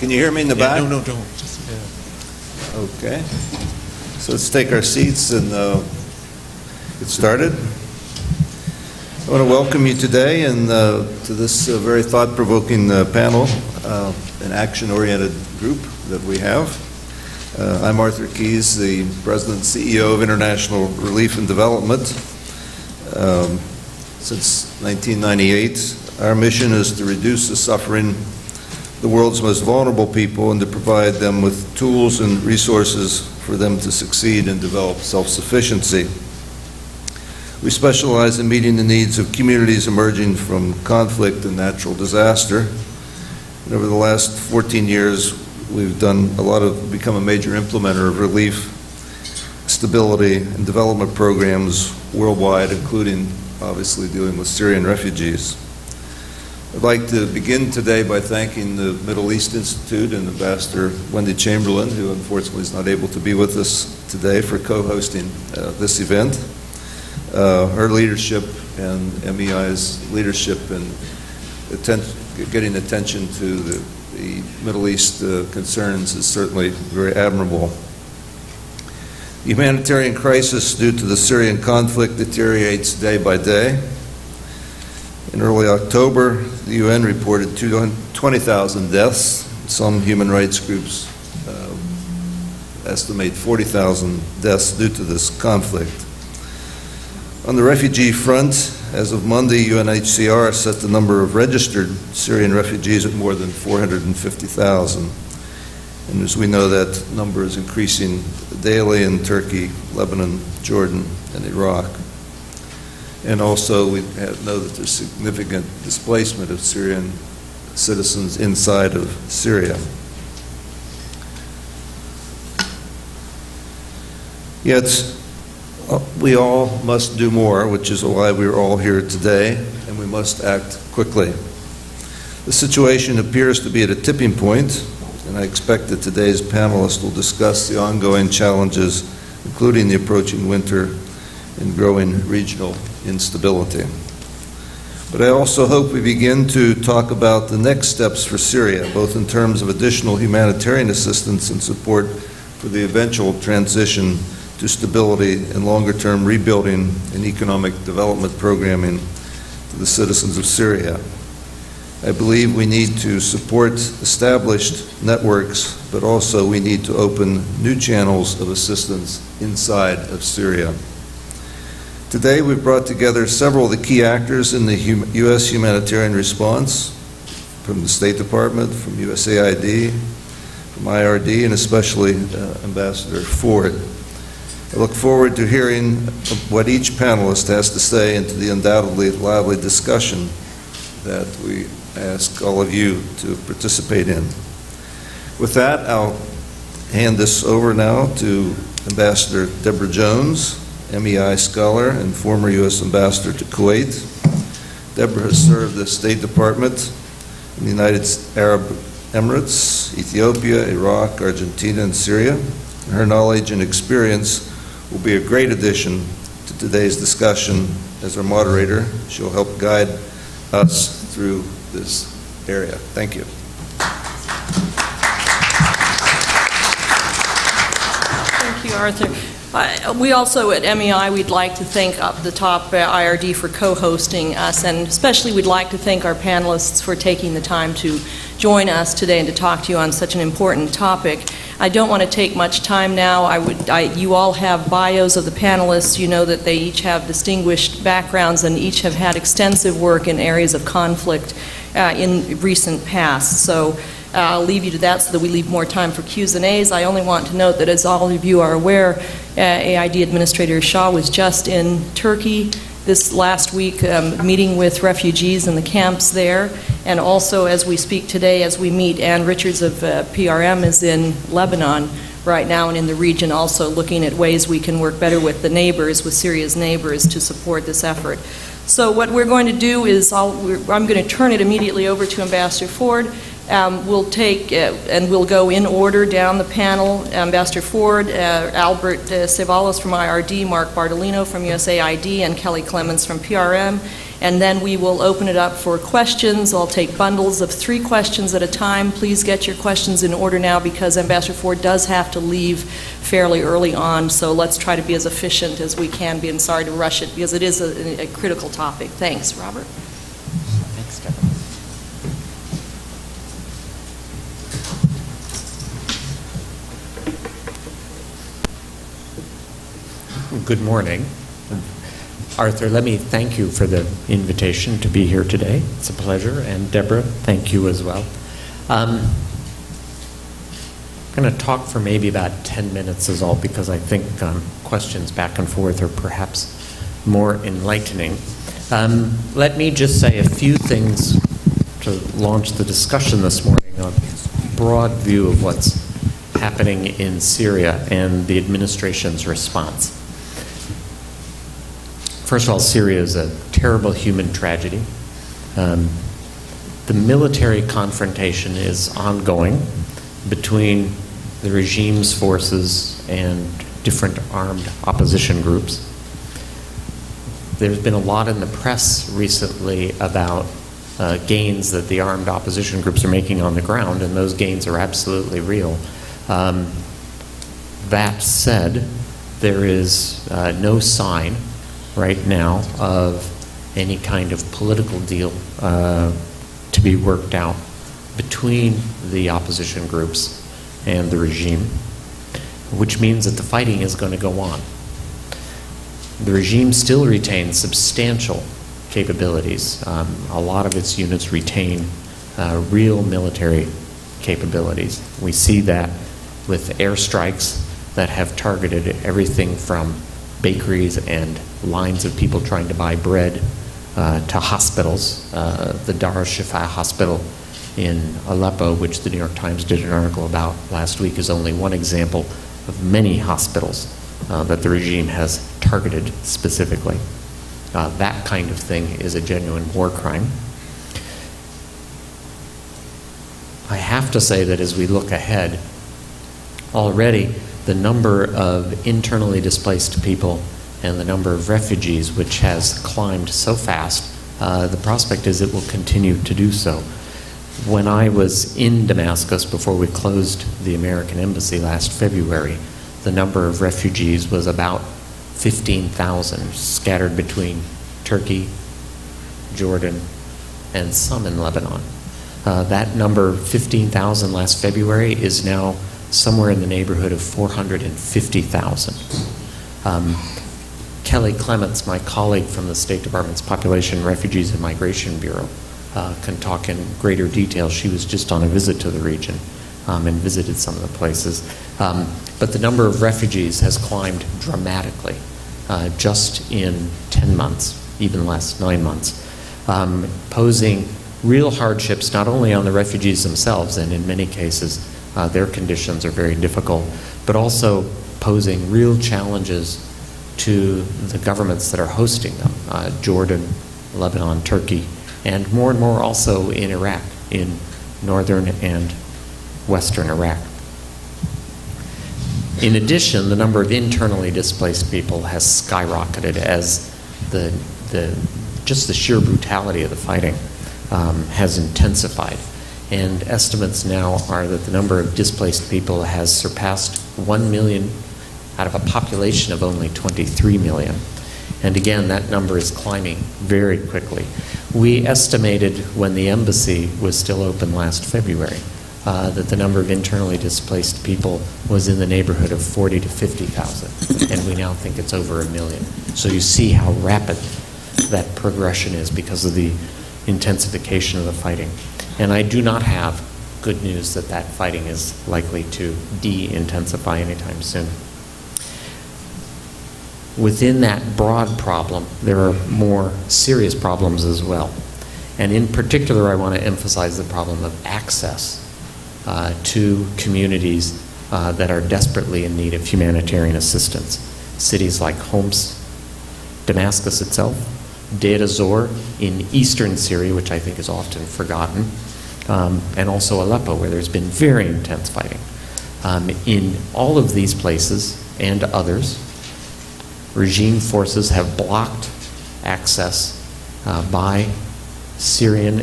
Can you hear me in the back? No, don't. Okay. So let's take our seats and get started. I want to welcome you today and to this very thought-provoking panel, an action-oriented group that we have. I'm Arthur Keys, the President and CEO of International Relief and Development. Since 1998, our mission is to reduce the suffering of the world's most vulnerable people and to provide them with tools and resources for them to succeed and develop self-sufficiency. We specialize in meeting the needs of communities emerging from conflict and natural disaster. And over the last 14 years, we've done a lot of, become a major implementer of relief, stability, and development programs worldwide, including obviously dealing with Syrian refugees. I'd like to begin today by thanking the Middle East Institute and Ambassador Wendy Chamberlain, who unfortunately is not able to be with us today, for co-hosting this event. Her leadership and MEI's leadership in getting attention to the Middle East concerns is certainly very admirable. The humanitarian crisis due to the Syrian conflict deteriorates day by day. In early October, the UN reported 20,000 deaths. Some human rights groups estimate 40,000 deaths due to this conflict. On the refugee front, as of Monday, UNHCR set the number of registered Syrian refugees at more than 450,000. And as we know, that number is increasing daily in Turkey, Lebanon, Jordan, and Iraq. And also, we know that there's significant displacement of Syrian citizens inside of Syria. Yet, we all must do more, which is why we're all here today, and we must act quickly. The situation appears to be at a tipping point, and I expect that today's panelists will discuss the ongoing challenges, including the approaching winter and growing regional instability. But I also hope we begin to talk about the next steps for Syria, both in terms of additional humanitarian assistance and support for the eventual transition to stability and longer-term rebuilding and economic development programming to the citizens of Syria. I believe we need to support established networks, but also we need to open new channels of assistance inside of Syria. Today, we've brought together several of the key actors in the U.S. humanitarian response, from the State Department, from USAID, from IRD, and especially Ambassador Ford. I look forward to hearing what each panelist has to say and to the undoubtedly lively discussion that we ask all of you to participate in. With that, I'll hand this over now to Ambassador Deborah Jones, MEI scholar and former U.S. ambassador to Kuwait. Deborah has served the State Department in the United Arab Emirates, Ethiopia, Iraq, Argentina, and Syria. And her knowledge and experience will be a great addition to today's discussion. As our moderator, she'll help guide us through this area. Thank you. Thank you, Arthur. We also at MEI, we'd like to thank up the top IRD for co-hosting us, and especially we'd like to thank our panelists for taking the time to join us today and to talk to you on such an important topic. I don't want to take much time now. You all have bios of the panelists. You know that they each have distinguished backgrounds and each have had extensive work in areas of conflict in recent past. So I'll leave you to that so that we leave more time for Q's and A's. I only want to note that, as all of you are aware, AID Administrator Shah was just in Turkey this last week, meeting with refugees in the camps there. And also, as we speak today, as we meet, Ann Richards of PRM is in Lebanon right now and in the region, also looking at ways we can work better with the neighbors, with Syria's neighbors, to support this effort. So what we're going to do is I'm going to turn it immediately over to Ambassador Ford. We'll take and we'll go in order down the panel. Ambassador Ford, Albert Cevallos from IRD, Mark Bartolini from USAID, and Kelly Clements from PRM. and then we will open it up for questions. I'll take bundles of 3 questions at a time. Please get your questions in order now because Ambassador Ford does have to leave fairly early on, so let's try to be as efficient as we can be, and sorry to rush it because it is a critical topic. Thanks, Robert. Thanks, Deborah. Good morning. Arthur, let me thank you for the invitation to be here today. It's a pleasure. And Deborah, thank you as well. I'm going to talk for maybe about 10 minutes is all, because I think questions back and forth are perhaps more enlightening. Let me just say a few things to launch the discussion this morning, a broad view of what's happening in Syria and the administration's response. First of all, Syria is a terrible human tragedy. The military confrontation is ongoing between the regime's forces and different armed opposition groups. There's been a lot in the press recently about gains that the armed opposition groups are making on the ground, and those gains are absolutely real. That said, there is no sign right now of any kind of political deal to be worked out between the opposition groups and the regime, which means that the fighting is going to go on. The regime still retains substantial capabilities. A lot of its units retain real military capabilities. We see that with airstrikes that have targeted everything from bakeries and lines of people trying to buy bread to hospitals. The Dar al-Shifa Hospital in Aleppo, which the New York Times did an article about last week, is only one example of many hospitals that the regime has targeted specifically. That kind of thing is a genuine war crime. I have to say that as we look ahead, already the number of internally displaced people and the number of refugees, which has climbed so fast, the prospect is it will continue to do so. When I was in Damascus before we closed the American embassy last February, the number of refugees was about 15,000, scattered between Turkey, Jordan, and some in Lebanon. That number, 15,000 last February, is now somewhere in the neighborhood of 450,000. Kelly Clements, my colleague from the State Department's Population, Refugees, and Migration Bureau, can talk in greater detail. She was just on a visit to the region and visited some of the places. But the number of refugees has climbed dramatically just in 10 months, even less, 9 months, posing real hardships not only on the refugees themselves, and in many cases, their conditions are very difficult, but also posing real challenges to the governments that are hosting them, Jordan, Lebanon, Turkey, and more also in Iraq, in northern and western Iraq. In addition, the number of internally displaced people has skyrocketed as just the sheer brutality of the fighting has intensified. And estimates now are that the number of displaced people has surpassed 1 million out of a population of only 23 million. And again, that number is climbing very quickly. We estimated when the embassy was still open last February that the number of internally displaced people was in the neighborhood of 40 to 50,000, and we now think it's over 1 million. So you see how rapid that progression is because of the intensification of the fighting. And I do not have good news that that fighting is likely to de-intensify anytime soon. Within that broad problem, there are more serious problems as well. And in particular, I want to emphasize the problem of access to communities that are desperately in need of humanitarian assistance. Cities like Homs, Damascus itself, Deir ez-Zor in eastern Syria, which I think is often forgotten, and also Aleppo, where there's been very intense fighting. In all of these places and others, regime forces have blocked access by Syrian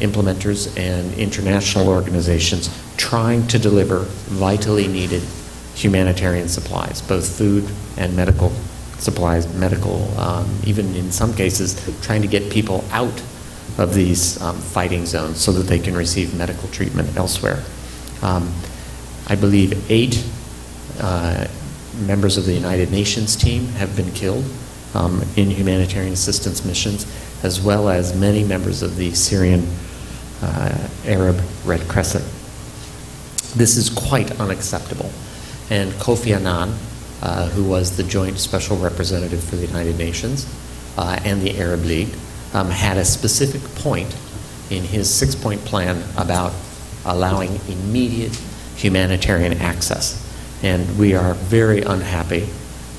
implementers and international organizations trying to deliver vitally needed humanitarian supplies, both food and medical supplies, even in some cases trying to get people out of these fighting zones so that they can receive medical treatment elsewhere. I believe 8 members of the United Nations team have been killed in humanitarian assistance missions, as well as many members of the Syrian Arab Red Crescent. This is quite unacceptable. And Kofi Annan, who was the Joint Special Representative for the United Nations and the Arab League, had a specific point in his 6-point plan about allowing immediate humanitarian access. And we are very unhappy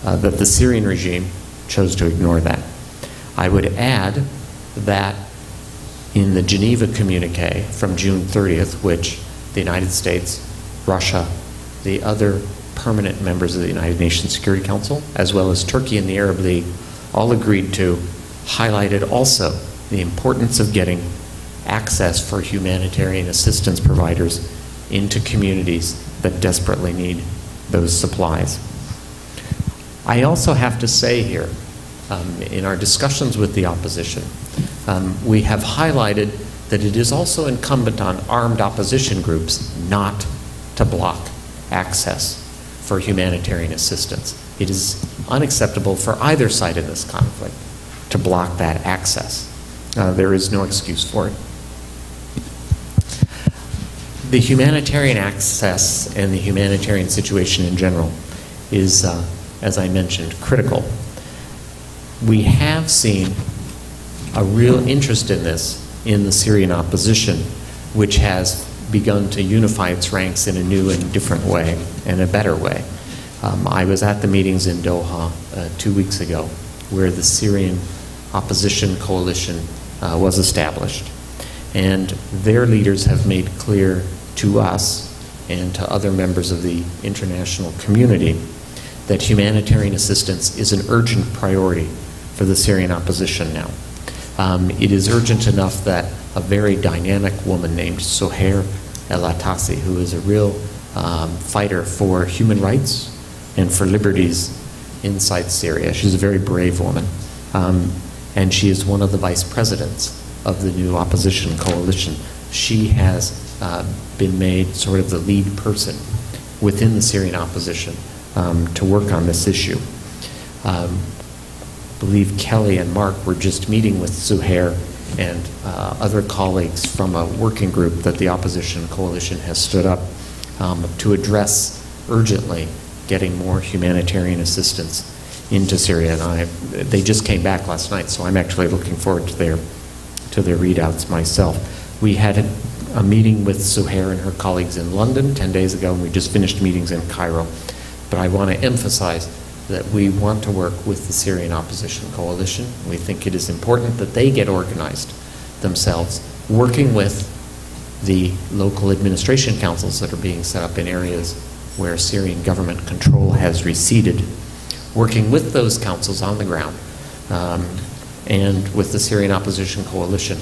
that the Syrian regime chose to ignore that. I would add that in the Geneva communique from June 30th, which the United States, Russia, the other permanent members of the United Nations Security Council, as well as Turkey and the Arab League, all agreed to, highlighted also the importance of getting access for humanitarian assistance providers into communities that desperately need those supplies. I also have to say here, in our discussions with the opposition, we have highlighted that it is also incumbent on armed opposition groups not to block access for humanitarian assistance. It is unacceptable for either side in this conflict to block that access. There is no excuse for it. The humanitarian access and the humanitarian situation in general is, as I mentioned, critical. We have seen a real interest in this in the Syrian opposition, which has begun to unify its ranks in a new and different way, and a better way. I was at the meetings in Doha 2 weeks ago, where the Syrian opposition coalition was established. And their leaders have made clear to us and to other members of the international community that humanitarian assistance is an urgent priority for the Syrian opposition now. It is urgent enough that a very dynamic woman named Suheir Atassi, who is a real fighter for human rights and for liberties inside Syria, she's a very brave woman, and she is one of the vice presidents of the new opposition coalition. She has been made sort of the lead person within the Syrian opposition to work on this issue. I believe Kelly and Mark were just meeting with Suheir and other colleagues from a working group that the opposition coalition has stood up to address urgently getting more humanitarian assistance into Syria. And they just came back last night, so I'm actually looking forward to their readouts myself. We had a meeting with Suheir and her colleagues in London 10 days ago, and we just finished meetings in Cairo. But I want to emphasize that we want to work with the Syrian opposition coalition. We think it is important that they get organized themselves, working with the local administration councils that are being set up in areas where Syrian government control has receded, working with those councils on the ground, and with the Syrian opposition coalition.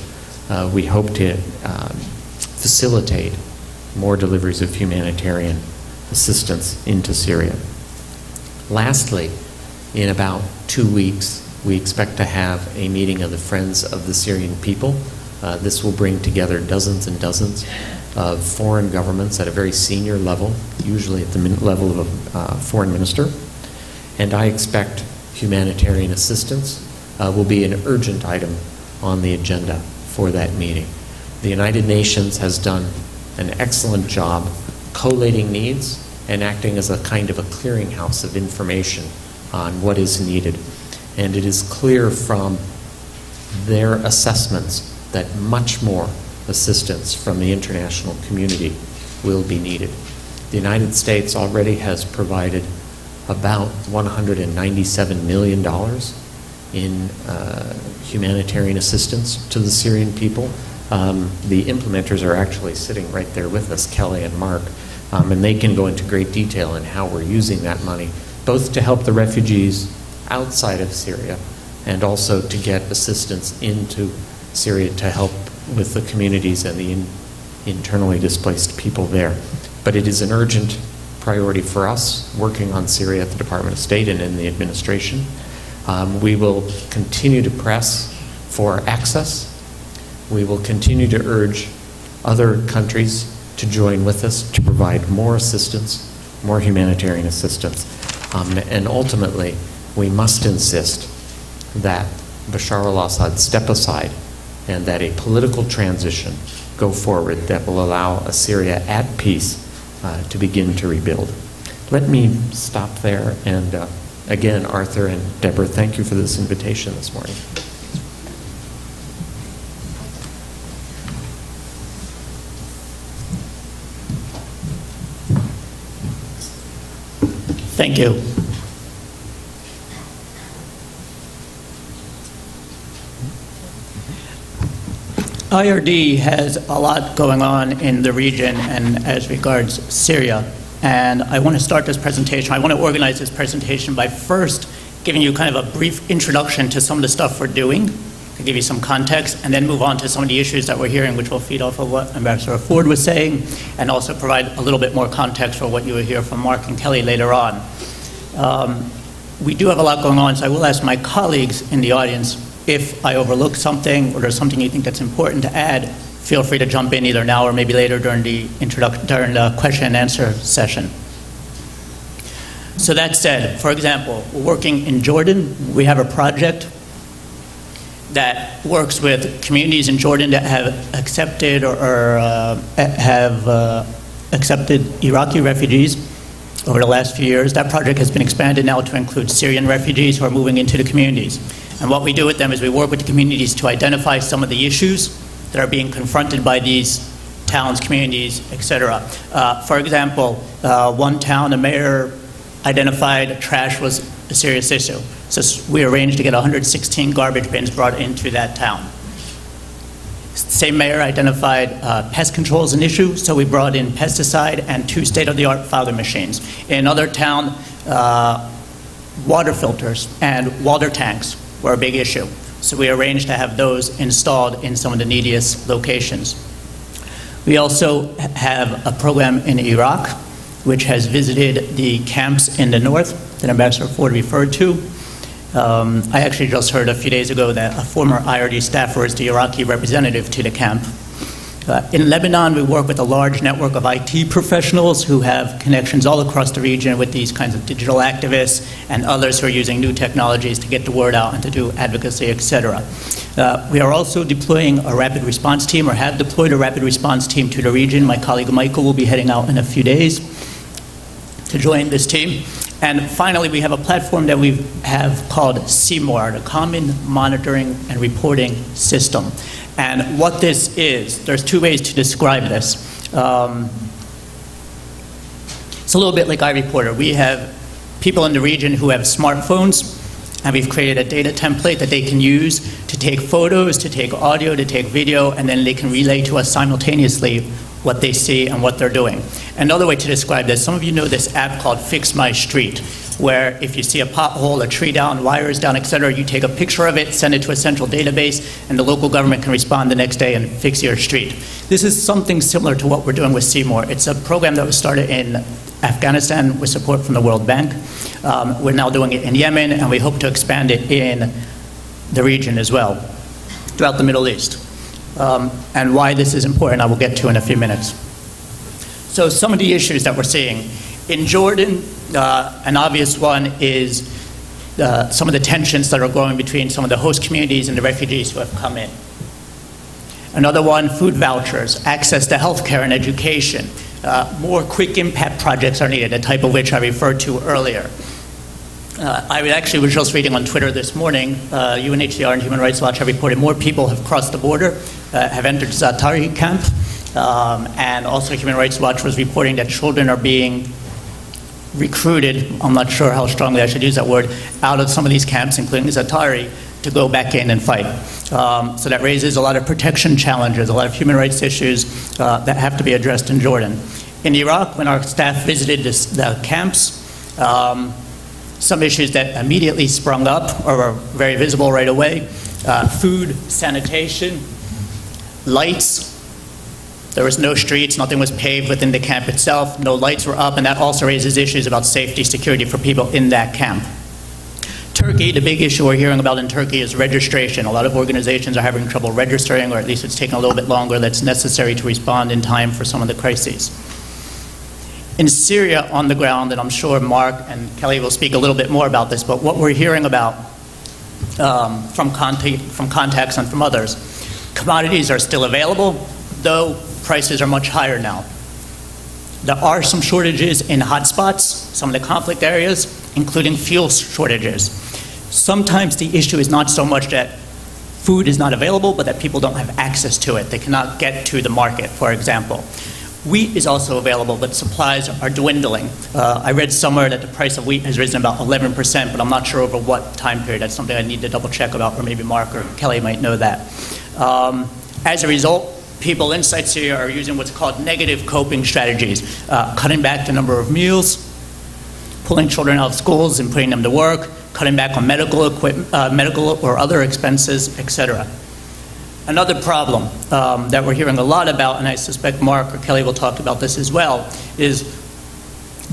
We hope to facilitate more deliveries of humanitarian assistance into Syria. Lastly, in about 2 weeks, we expect to have a meeting of the Friends of the Syrian People. This will bring together dozens and dozens of foreign governments at a very senior level, usually at the level of a foreign minister. And I expect humanitarian assistance will be an urgent item on the agenda for that meeting. The United Nations has done an excellent job collating needs and acting as a kind of a clearinghouse of information on what is needed. And it is clear from their assessments that much more assistance from the international community will be needed. The United States already has provided about $197 million in humanitarian assistance to the Syrian people. The implementers are actually sitting right there with us, Kelly and Mark, and they can go into great detail in how we're using that money, both to help the refugees outside of Syria and also to get assistance into Syria to help with the communities and the internally displaced people there. But it is an urgent priority for us working on Syria at the Department of State and in the administration. We will continue to press for access. We will continue to urge other countries to join with us to provide more assistance, more humanitarian assistance. And ultimately, we must insist that Bashar al-Assad step aside and that a political transition go forward that will allow Syria at peace to begin to rebuild. Let me stop there. And again, Arthur and Deborah, thank you for this invitation this morning. Thank you. IRD has a lot going on in the region and as regards Syria. And I want to start this presentation, I want to organize this presentation by first giving you kind of a brief introduction to some of the stuff we're doing, to give you some context, and then move on to some of the issues that we're hearing, which will feed off of what Ambassador Ford was saying, and also provide a little bit more context for what you will hear from Mark and Kelly later on. We do have a lot going on, so I will ask my colleagues in the audience, if I overlook something or there's something you think that's important to add, feel free to jump in either now or maybe later during the question and answer session. So that said, for example, we're working in Jordan. We have a project that works with communities in Jordan that have accepted accepted Iraqi refugees over the last few years. That project has been expanded now to include Syrian refugees who are moving into the communities. And what we do with them is we work with the communities to identify some of the issues that are being confronted by these towns, communities, etc. For example, one town, the mayor identified trash was a serious issue. So we arranged to get 116 garbage bins brought into that town. Same mayor identified pest control as an issue, so we brought in pesticide and 2 state-of-the-art fogging machines. In another town, water filters and water tanks were a big issue. So we arranged to have those installed in some of the neediest locations. We also have a program in Iraq, which has visited the camps in the north that Ambassador Ford referred to. I actually just heard a few days ago that a former IRD staffer is the Iraqi representative to the camp. In Lebanon, we work with a large network of IT professionals who have connections all across the region with these kinds of digital activists and others who are using new technologies to get the word out and to do advocacy, etc. We are also deploying a rapid response team, or have deployed a rapid response team to the region. My colleague Michael will be heading out in a few days to join this team. And finally, we have a platform that we have called CMOR, the Common Monitoring and Reporting System. And what this is, there's 2 ways to describe this. It's a little bit like iReporter. We have people in the region who have smartphones, and we've created a data template that they can use to take photos, to take audio, to take video, and then they can relay to us simultaneously what they see and what they're doing. Another way to describe this, some of you know this app called Fix My Street, where if you see a pothole, a tree down, wires down, etc., you take a picture of it, send it to a central database, and the local government can respond the next day and fix your street. This is something similar to what we're doing with CMOR. It's a program that was started in Afghanistan with support from the World Bank. We're now doing it in Yemen, and we hope to expand it in the region as well, throughout the Middle East. And why this is important, I will get to in a few minutes. So some of the issues that we're seeing. In Jordan, an obvious one is some of the tensions that are growing between some of the host communities and the refugees who have come in. Another one, food vouchers, access to healthcare and education. More quick impact projects are needed, the type of which I referred to earlier. I actually was just reading on Twitter this morning, UNHCR and Human Rights Watch have reported more people have crossed the border, have entered Zaatari camp, and also Human Rights Watch was reporting that children are being recruited, I'm not sure how strongly I should use that word, out of some of these camps, including Zaatari, to go back in and fight. So that raises a lot of protection challenges, a lot of human rights issues that have to be addressed in Jordan. In Iraq, when our staff visited the camps, some issues that immediately sprung up or were very visible right away. Food, sanitation, lights. There was no streets, nothing was paved within the camp itself, no lights were up, and that also raises issues about safety, security for people in that camp. Turkey, the big issue we're hearing about in Turkey is registration. A lot of organizations are having trouble registering, or at least it's taking a little bit longer that's necessary to respond in time for some of the crises. In Syria on the ground, and I'm sure Mark and Kelly will speak a little bit more about this, but what we're hearing about from contacts and from others, commodities are still available, though prices are much higher now. There are some shortages in hotspots, some of the conflict areas, including fuel shortages. Sometimes the issue is not so much that food is not available, but that people don't have access to it. They cannot get to the market, for example. Wheat is also available, but supplies are dwindling. I read somewhere that the price of wheat has risen about 11%, but I'm not sure over what time period. That's something I need to double check about, or maybe Mark or Kelly might know that. As a result, people inside Syria are using what's called negative coping strategies, cutting back the number of meals, pulling children out of schools and putting them to work, cutting back on medical equipment, medical or other expenses, etc. Another problem that we're hearing a lot about, and I suspect Mark or Kelly will talk about this as well, is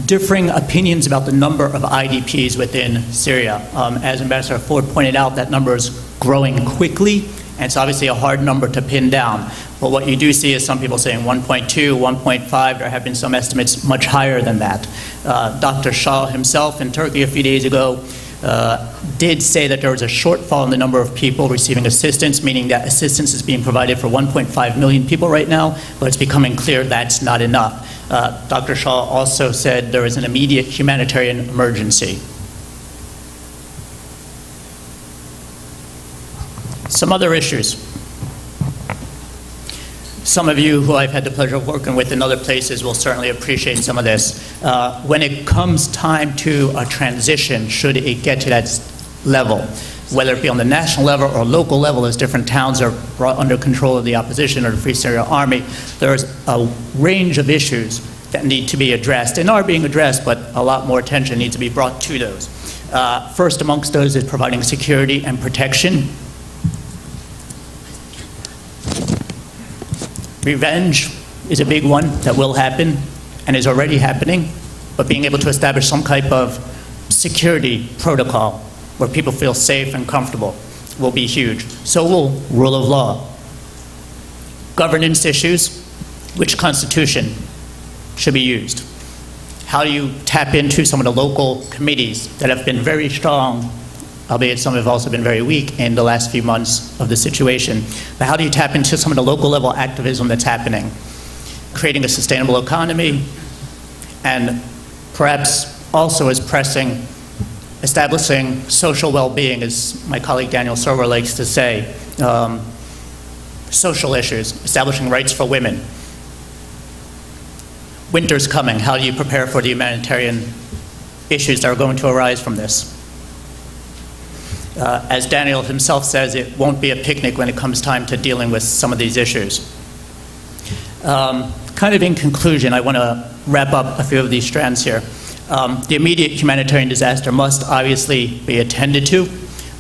differing opinions about the number of IDPs within Syria. As Ambassador Ford pointed out, that number is growing quickly, and it's obviously a hard number to pin down. But what you do see is some people saying 1.2, 1.5, there have been some estimates much higher than that. Dr. Shah himself in Turkey a few days ago did say that there was a shortfall in the number of people receiving assistance, meaning that assistance is being provided for 1.5 million people right now, but it's becoming clear that's not enough. Dr. Shah also said there is an immediate humanitarian emergency. Some other issues. Some of you who I've had the pleasure of working with in other places will certainly appreciate some of this. When it comes time to a transition, should it get to that level, whether it be on the national level or local level as different towns are brought under control of the opposition or the Free Syrian Army, there's a range of issues that need to be addressed and are being addressed, but a lot more attention needs to be brought to those. First amongst those is providing security and protection. Revenge is a big one that will happen and is already happening, but being able to establish some type of security protocol where people feel safe and comfortable will be huge. So will rule of law. Governance issues, which constitution should be used? How do you tap into some of the local committees that have been very strong, albeit some have also been very weak in the last few months of the situation. But how do you tap into some of the local level activism that's happening? Creating a sustainable economy, and perhaps also as pressing, establishing social well-being, as my colleague Daniel Server likes to say, social issues, establishing rights for women. Winter's coming, how do you prepare for the humanitarian issues that are going to arise from this? As Daniel himself says, it won't be a picnic when it comes time to dealing with some of these issues. Kind of in conclusion, I want to wrap up a few of these strands here. The immediate humanitarian disaster must obviously be attended to,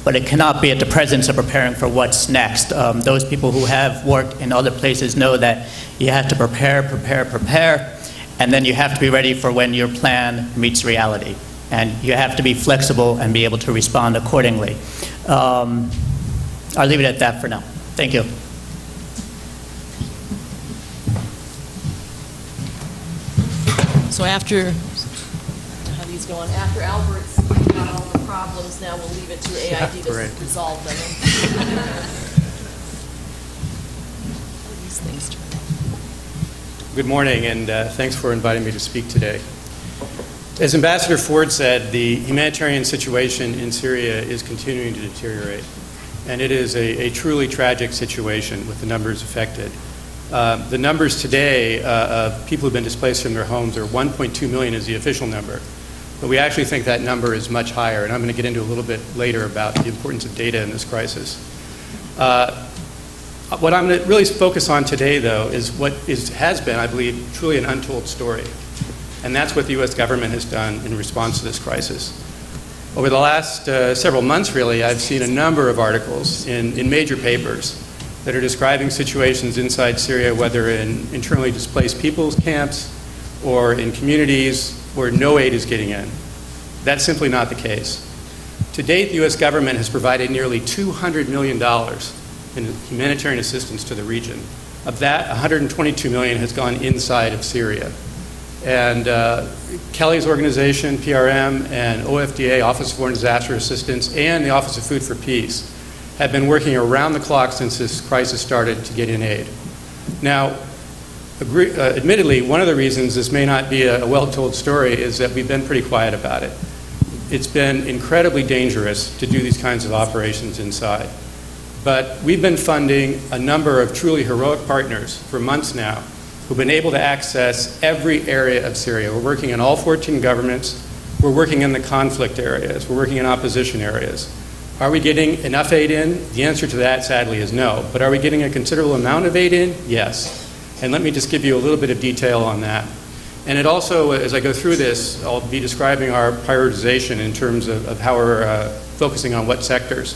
but it cannot be at the presence of preparing for what's next. Those people who have worked in other places know that you have to prepare, prepare, prepare, and then you have to be ready for when your plan meets reality. And you have to be flexible and be able to respond accordingly. I'll leave it at that for now. Thank you. So after Albert's pointed out all the problems, now we'll leave it to AID to resolve them. These things. Good morning, and thanks for inviting me to speak today. As Ambassador Ford said, the humanitarian situation in Syria is continuing to deteriorate, and it is a truly tragic situation with the numbers affected. The numbers today of people who've been displaced from their homes are 1.2 million is the official number, but we actually think that number is much higher, and I'm going to get into a little bit later about the importance of data in this crisis. What I'm going to really focus on today, though, is what has been, I believe, truly an untold story. And that's what the U.S. government has done in response to this crisis. Over the last several months, really, I've seen a number of articles in major papers that are describing situations inside Syria, whether in internally displaced people's camps or in communities where no aid is getting in. That's simply not the case. To date, the U.S. government has provided nearly $200 million in humanitarian assistance to the region. Of that, $122 million has gone inside of Syria. And Kelly's organization, PRM, and OFDA, Office of Foreign Disaster Assistance, and the Office of Food for Peace have been working around the clock since this crisis started to get in aid. Now, admittedly, one of the reasons this may not be a well-told story is that we've been pretty quiet about it. It's been incredibly dangerous to do these kinds of operations inside. But we've been funding a number of truly heroic partners for months now who've been able to access every area of Syria. We're working in all 14 governments. We're working in the conflict areas. We're working in opposition areas. Are we getting enough aid in? The answer to that, sadly, is no. But are we getting a considerable amount of aid in? Yes. And let me just give you a little bit of detail on that. And it also, as I go through this, I'll be describing our prioritization in terms of how we're focusing on what sectors.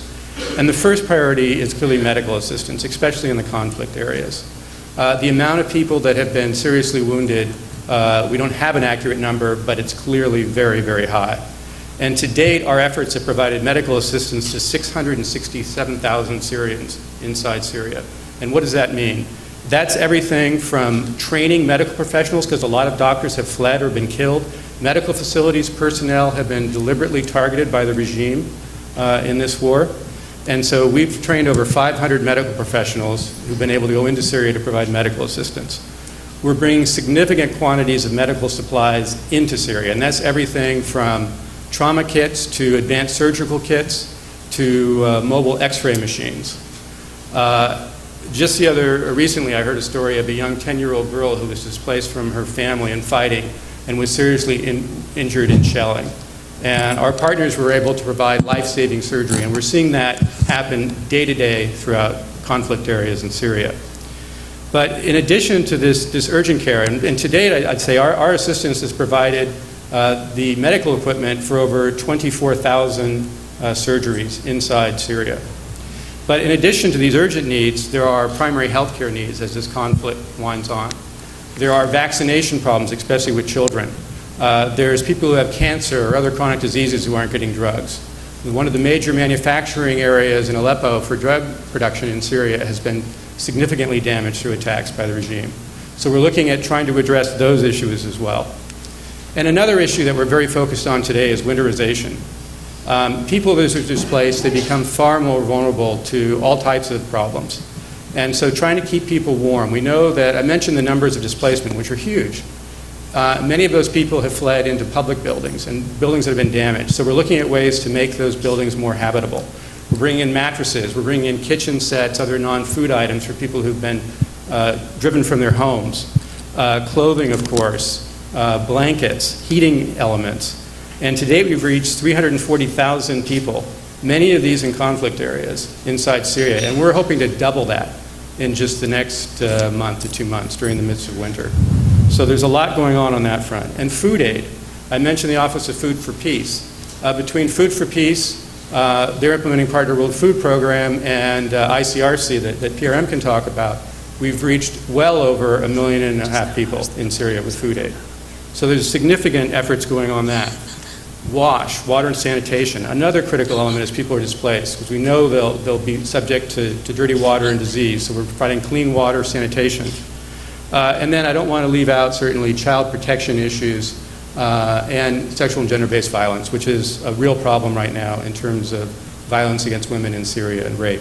And the first priority is clearly medical assistance, especially in the conflict areas. The amount of people that have been seriously wounded, we don't have an accurate number, but it's clearly very, very high. And to date, our efforts have provided medical assistance to 667,000 Syrians inside Syria. And what does that mean? That's everything from training medical professionals, because a lot of doctors have fled or been killed. Medical facilities personnel have been deliberately targeted by the regime in this war. And so we've trained over 500 medical professionals who've been able to go into Syria to provide medical assistance. We're bringing significant quantities of medical supplies into Syria, and that's everything from trauma kits to advanced surgical kits to mobile X-ray machines. Just the other, recently I heard a story of a young 10-year-old girl who was displaced from her family in fighting and was seriously injured in shelling. And our partners were able to provide life-saving surgery, and we're seeing that happen day to day throughout conflict areas in Syria. But in addition to this urgent care, and to date I'd say our assistance has provided the medical equipment for over 24,000 surgeries inside Syria. But in addition to these urgent needs, there are primary health care needs as this conflict winds on. There are vaccination problems, especially with children. There's people who have cancer or other chronic diseases who aren't getting drugs. One of the major manufacturing areas in Aleppo for drug production in Syria has been significantly damaged through attacks by the regime. So we're looking at trying to address those issues as well. And another issue that we're very focused on today is winterization. People who are displaced, they become far more vulnerable to all types of problems. And so trying to keep people warm. We know that, I mentioned the numbers of displacement, which are huge. Many of those people have fled into public buildings and buildings that have been damaged. So we're looking at ways to make those buildings more habitable. We're bringing in mattresses, we're bringing in kitchen sets, other non-food items for people who've been driven from their homes. Clothing, of course, blankets, heating elements. And to date, we've reached 340,000 people, many of these in conflict areas inside Syria. And we're hoping to double that in just the next month to 2 months during the midst of winter. So there's a lot going on that front. And food aid. I mentioned the Office of Food for Peace. Between Food for Peace, their implementing partner, World Food Program, and ICRC that PRM can talk about, we've reached well over 1.5 million people in Syria with food aid. So there's significant efforts going on that. WASH, water and sanitation, another critical element as people are displaced, because we know they'll be subject to dirty water and disease, so we're providing clean water, sanitation. And then I don't want to leave out, certainly, child protection issues and sexual and gender-based violence, which is a real problem right now in terms of violence against women in Syria and rape.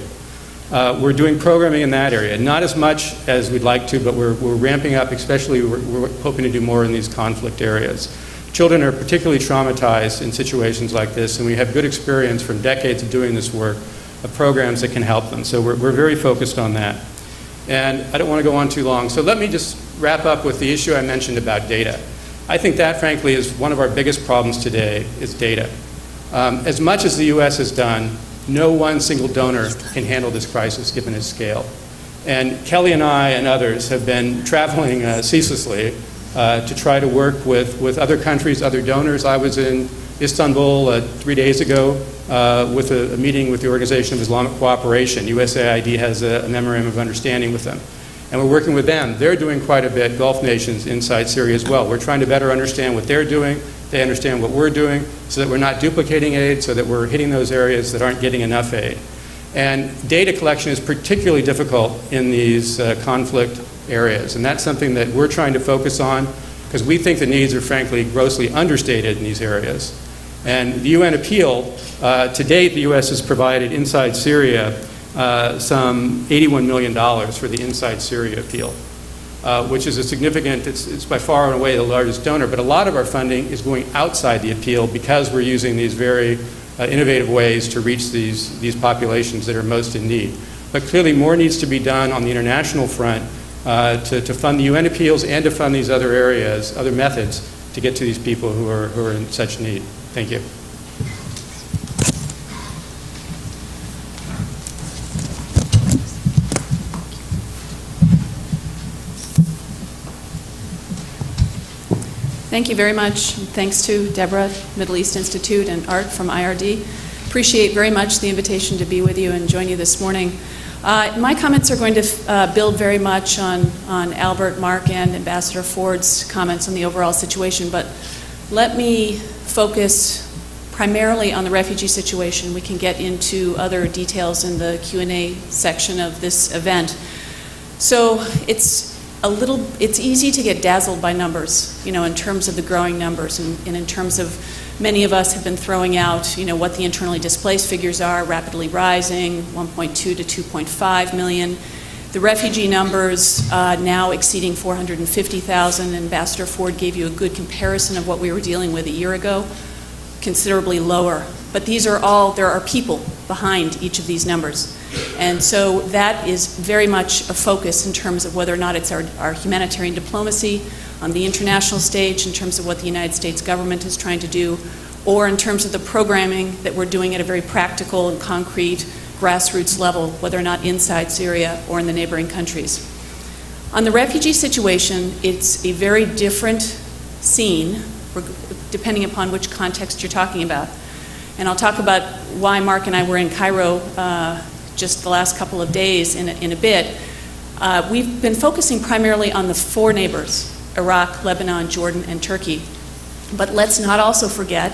We're doing programming in that area, not as much as we'd like to, but we're ramping up, especially we're hoping to do more in these conflict areas. Children are particularly traumatized in situations like this, and we have good experience from decades of doing this work of programs that can help them. So we're very focused on that. And I don't want to go on too long, so let me just wrap up with the issue I mentioned about data. I think that, frankly, is one of our biggest problems today is data. As much as the U.S. has done, no one single donor can handle this crisis given its scale. And Kelly and I and others have been traveling ceaselessly to try to work with other countries, other donors. I was in Istanbul 3 days ago with a meeting with the Organization of Islamic Cooperation. USAID has a memorandum of understanding with them. And we're working with them. They're doing quite a bit, Gulf nations inside Syria as well. We're trying to better understand what they're doing, they understand what we're doing, so that we're not duplicating aid, so that we're hitting those areas that aren't getting enough aid. And data collection is particularly difficult in these conflict areas. And that's something that we're trying to focus on, because we think the needs are frankly grossly understated in these areas. And the UN appeal, to date the US has provided inside Syria some $81 million for the Inside Syria appeal, which is a significant, it's by far and away the largest donor, but a lot of our funding is going outside the appeal because we're using these very innovative ways to reach these populations that are most in need. But clearly more needs to be done on the international front to fund the UN appeals and to fund these other areas, other methods to get to these people who are in such need. Thank you. Thank you very much. Thanks to Deborah, Middle East Institute, and Art from IRD. Appreciate very much the invitation to be with you and join you this morning. My comments are going to build very much on Albert, Mark, and Ambassador Ford's comments on the overall situation, but let me focus primarily on the refugee situation. We can get into other details in the Q&A section of this event. So it's easy to get dazzled by numbers, you know, in terms of the growing numbers and in terms of many of us have been throwing out, you know, what the internally displaced figures are, rapidly rising, 1.2 to 2.5 million. The refugee numbers now exceeding 450,000. Ambassador Ford gave you a good comparison of what we were dealing with a year ago, considerably lower. But these are all, there are people behind each of these numbers. And so that is very much a focus in terms of whether or not it's our humanitarian diplomacy on the international stage in terms of what the United States government is trying to do, or in terms of the programming that we're doing at a very practical and concrete grassroots level, whether or not inside Syria or in the neighboring countries. On the refugee situation, it's a very different scene depending upon which context you're talking about. And I'll talk about why Mark and I were in Cairo just the last couple of days in a bit. We've been focusing primarily on the four neighbors, Iraq, Lebanon, Jordan, and Turkey. But let's not also forget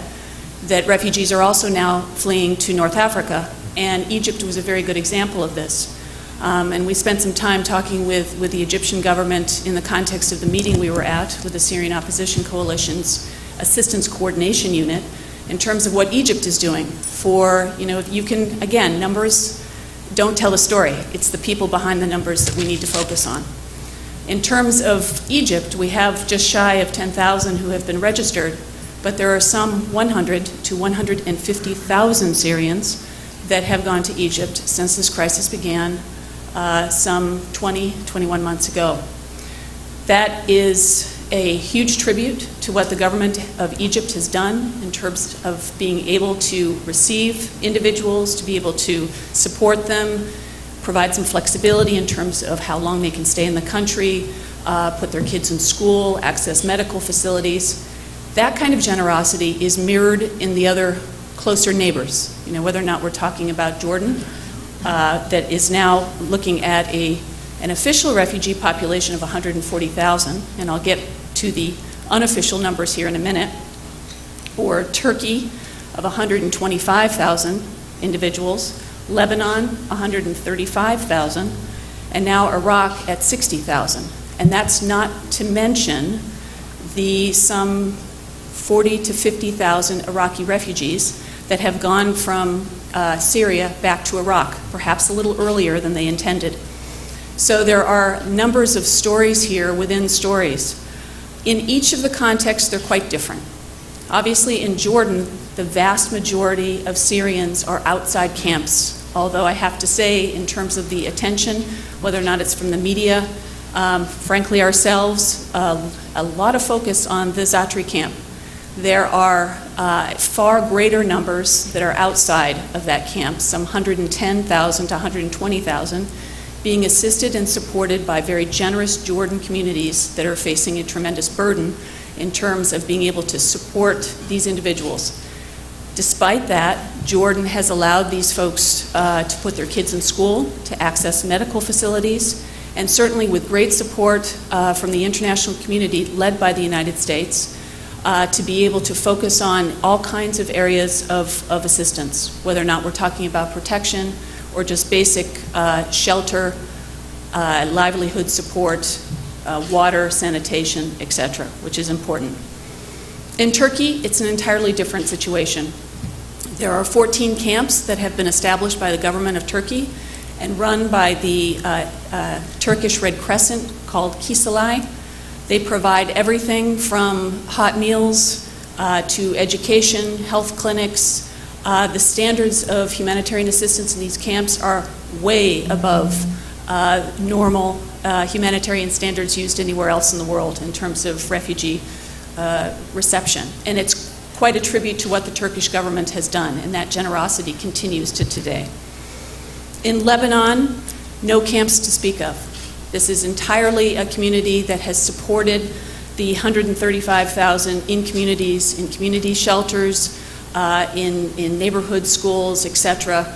that refugees are also now fleeing to North Africa, and Egypt was a very good example of this. And we spent some time talking with the Egyptian government in the context of the meeting we were at with the Syrian Opposition Coalition's Assistance Coordination Unit in terms of what Egypt is doing for, you know, if you can, again, numbers don't tell the story. It's the people behind the numbers that we need to focus on. In terms of Egypt, we have just shy of 10,000 who have been registered, but there are some 100 to 150,000 Syrians that have gone to Egypt since this crisis began some 21 months ago. That is a huge tribute to what the government of Egypt has done in terms of being able to receive individuals, to be able to support them, provide some flexibility in terms of how long they can stay in the country, put their kids in school, access medical facilities. That kind of generosity is mirrored in the other closer neighbors. You know, whether or not we're talking about Jordan, that is now looking at an official refugee population of 140,000, and I'll get to the unofficial numbers here in a minute, or Turkey of 125,000 individuals, Lebanon 135,000, and now Iraq at 60,000. And that's not to mention the some 40,000 to 50,000 Iraqi refugees that have gone from Syria back to Iraq, perhaps a little earlier than they intended. So there are numbers of stories here within stories. In each of the contexts, they're quite different. Obviously, in Jordan, the vast majority of Syrians are outside camps, although I have to say, in terms of the attention, whether or not it's from the media, frankly ourselves, a lot of focus on the Zaatari camp. There are far greater numbers that are outside of that camp, some 110,000 to 120,000, being assisted and supported by very generous Jordan communities that are facing a tremendous burden in terms of being able to support these individuals. Despite that, Jordan has allowed these folks to put their kids in school, to access medical facilities, and certainly with great support from the international community led by the United States, to be able to focus on all kinds of areas of assistance, whether or not we're talking about protection or just basic shelter, livelihood support, water, sanitation, et cetera, which is important. In Turkey, it's an entirely different situation. There are 14 camps that have been established by the government of Turkey and run by the Turkish Red Crescent called Kızılay. They provide everything from hot meals to education, health clinics. The standards of humanitarian assistance in these camps are way above normal humanitarian standards used anywhere else in the world in terms of refugee reception. And it's quite a tribute to what the Turkish government has done, and that generosity continues to today. In Lebanon, no camps to speak of. This is entirely a community that has supported the 135,000 in community shelters, in neighborhood schools, et cetera,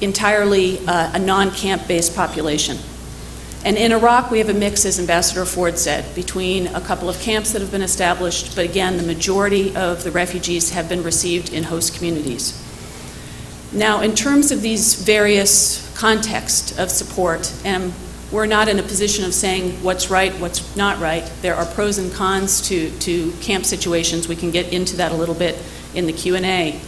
entirely a non-camp-based population. And in Iraq, we have a mix, as Ambassador Ford said, between a couple of camps that have been established, but again, the majority of the refugees have been received in host communities. Now, in terms of these various contexts of support, and we're not in a position of saying what's right, what's not right. There are pros and cons to camp situations. We can get into that a little bit in the Q&A.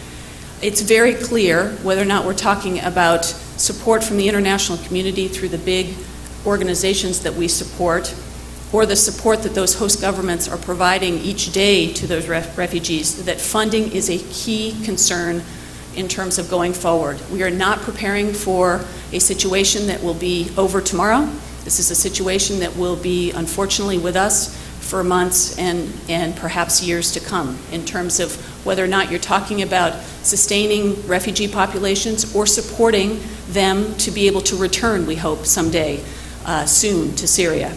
It's very clear whether or not we're talking about support from the international community through the big organizations that we support, or the support that those host governments are providing each day to those refugees, that funding is a key concern in terms of going forward. We are not preparing for a situation that will be over tomorrow. This is a situation that will be, unfortunately, with us for months and perhaps years to come in terms of whether or not you're talking about sustaining refugee populations or supporting them to be able to return, we hope, someday soon to Syria.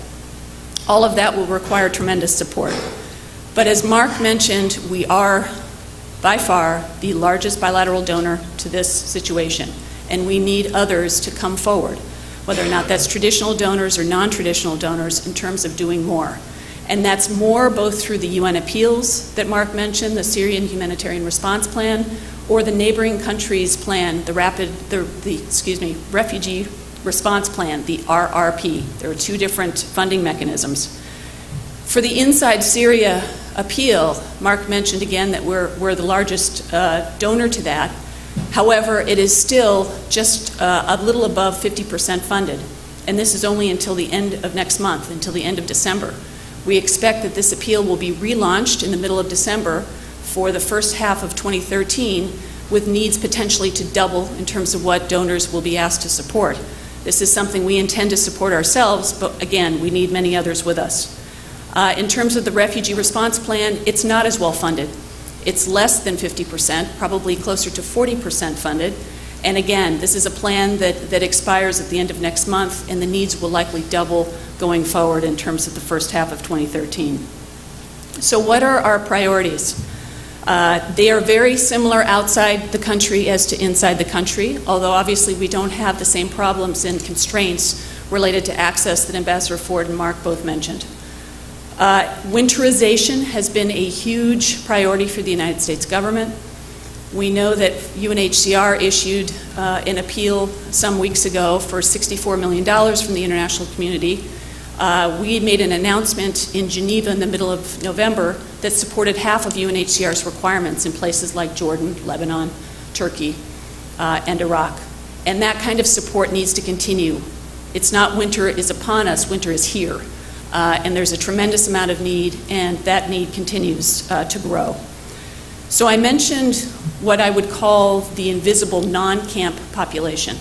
All of that will require tremendous support. But as Mark mentioned, we are by far the largest bilateral donor to this situation, and we need others to come forward, whether or not that's traditional donors or non-traditional donors, in terms of doing more. And that's more both through the UN appeals that Mark mentioned, the Syrian Humanitarian Response Plan, or the neighboring countries' plan, the Refugee Response Plan, the RRP. There are two different funding mechanisms. For the Inside Syria appeal, Mark mentioned again that we're the largest donor to that. However, it is still just a little above 50% funded. And this is only until the end of next month, until the end of December. We expect that this appeal will be relaunched in the middle of December for the first half of 2013, with needs potentially to double in terms of what donors will be asked to support. This is something we intend to support ourselves, but again, we need many others with us. In terms of the refugee response plan, it's not as well funded. It's less than 50%, probably closer to 40% funded. And again, this is a plan that expires at the end of next month, and the needs will likely double going forward in terms of the first half of 2013. So what are our priorities? They are very similar outside the country as to inside the country, although obviously we don't have the same problems and constraints related to access that Ambassador Ford and Mark both mentioned. Winterization has been a huge priority for the United States government. We know that UNHCR issued an appeal some weeks ago for $64 million from the international community. We made an announcement in Geneva in the middle of November that supported half of UNHCR's requirements in places like Jordan, Lebanon, Turkey, and Iraq. And that kind of support needs to continue. It's not winter is upon us, winter is here. And there's a tremendous amount of need, and that need continues to grow. So I mentioned what I would call the invisible non-camp population.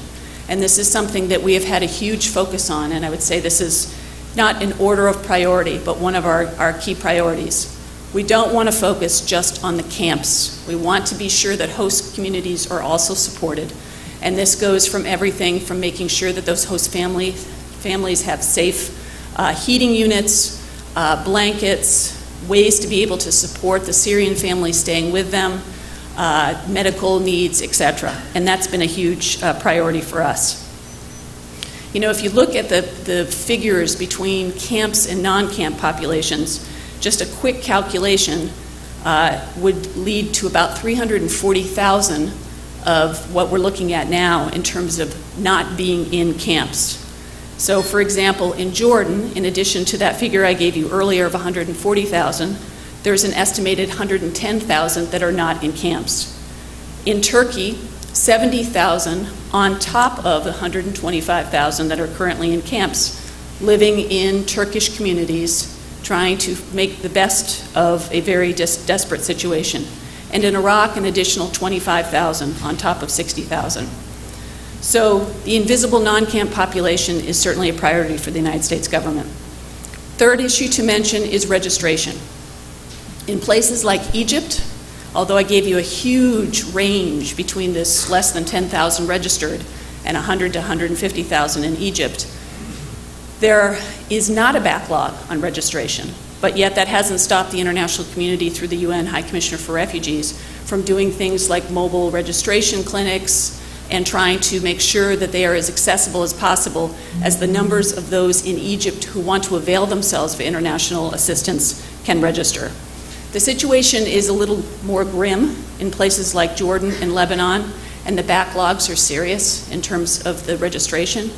And this is something that we have had a huge focus on, and I would say this is not an order of priority, but one of our key priorities. We don't want to focus just on the camps. We want to be sure that host communities are also supported. And this goes from everything from making sure that those host families have safe heating units, blankets, ways to be able to support the Syrian families staying with them, medical needs, etc. And that's been a huge priority for us. You know, if you look at the figures between camps and non-camp populations, just a quick calculation would lead to about 340,000 of what we're looking at now in terms of not being in camps. So, for example, in Jordan, in addition to that figure I gave you earlier of 140,000, there's an estimated 110,000 that are not in camps. In Turkey, 70,000 on top of the 125,000 that are currently in camps, living in Turkish communities, trying to make the best of a very desperate situation. And in Iraq, an additional 25,000 on top of 60,000. So the invisible non-camp population is certainly a priority for the United States government. Third issue to mention is registration. In places like Egypt, although I gave you a huge range between this less than 10,000 registered and 100 to 150,000 in Egypt, there is not a backlog on registration, but yet that hasn't stopped the international community through the UN High Commissioner for Refugees from doing things like mobile registration clinics and trying to make sure that they are as accessible as possible as the numbers of those in Egypt who want to avail themselves of international assistance can register. The situation is a little more grim in places like Jordan and Lebanon, and the backlogs are serious in terms of the registration.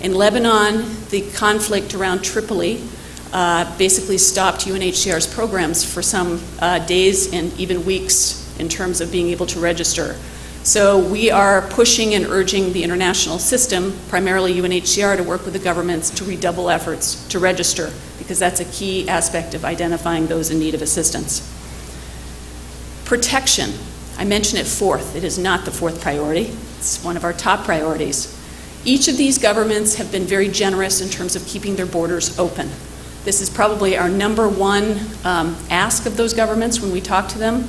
In Lebanon, the conflict around Tripoli basically stopped UNHCR's programs for some days and even weeks in terms of being able to register. So we are pushing and urging the international system, primarily UNHCR, to work with the governments to redouble efforts to register, because that's a key aspect of identifying those in need of assistance. Protection, I mention it fourth. It is not the fourth priority. It's one of our top priorities. Each of these governments have been very generous in terms of keeping their borders open. This is probably our number one ask of those governments when we talk to them,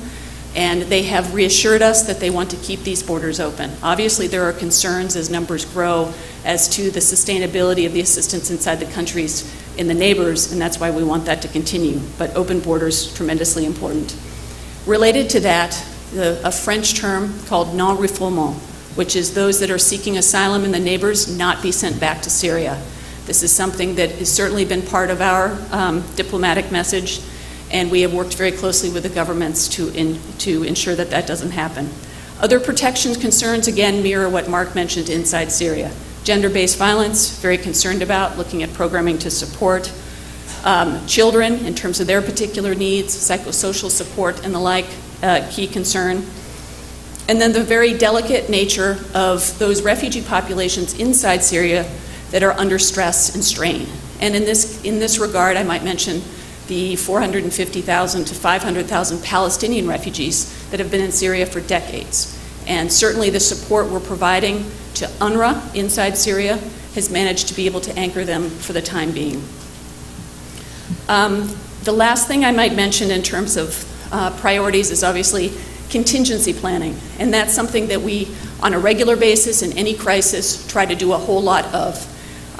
and they have reassured us that they want to keep these borders open. Obviously, there are concerns as numbers grow as to the sustainability of the assistance inside the countries in the neighbors, and that's why we want that to continue. But open borders, tremendously important. Related to that, a French term called non-refoulement, which is those that are seeking asylum in the neighbors not be sent back to Syria. This is something that has certainly been part of our diplomatic message, and we have worked very closely with the governments to ensure that that doesn't happen. Other protection concerns, again, mirror what Mark mentioned inside Syria. Gender-based violence, very concerned about, looking at programming to support children in terms of their particular needs, psychosocial support and the like, key concern. And then the very delicate nature of those refugee populations inside Syria that are under stress and strain. And in this regard, I might mention the 450,000 to 500,000 Palestinian refugees that have been in Syria for decades. And certainly the support we're providing to UNRWA inside Syria has managed to be able to anchor them for the time being. The last thing I might mention in terms of priorities is obviously contingency planning. And that's something that we, on a regular basis in any crisis, try to do a whole lot of.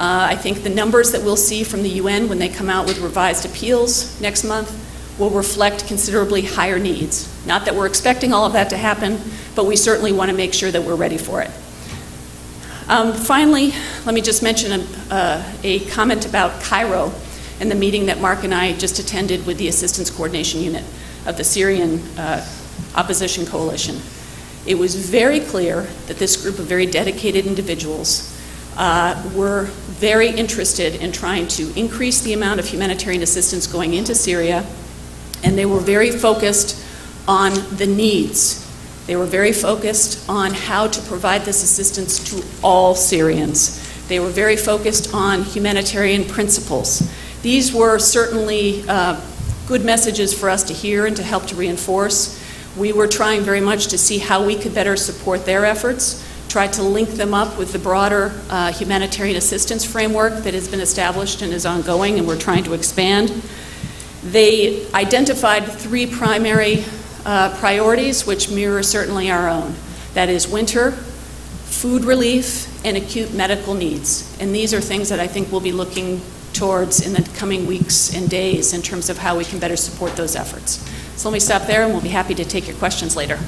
I think the numbers that we'll see from the UN when they come out with revised appeals next month will reflect considerably higher needs. Not that we're expecting all of that to happen, but we certainly want to make sure that we're ready for it. Finally, let me just mention a comment about Cairo and the meeting that Mark and I just attended with the Assistance Coordination Unit of the Syrian Opposition Coalition. It was very clear that this group of very dedicated individuals were very interested in trying to increase the amount of humanitarian assistance going into Syria, and they were very focused on the needs. They were very focused on how to provide this assistance to all Syrians. They were very focused on humanitarian principles. These were certainly good messages for us to hear and to help to reinforce. We were trying very much to see how we could better support their efforts, try to link them up with the broader humanitarian assistance framework that has been established and is ongoing and we're trying to expand. They identified three primary priorities which mirror certainly our own. That is winter, food relief, and acute medical needs. And these are things that I think we'll be looking towards in the coming weeks and days in terms of how we can better support those efforts. So let me stop there and we'll be happy to take your questions later.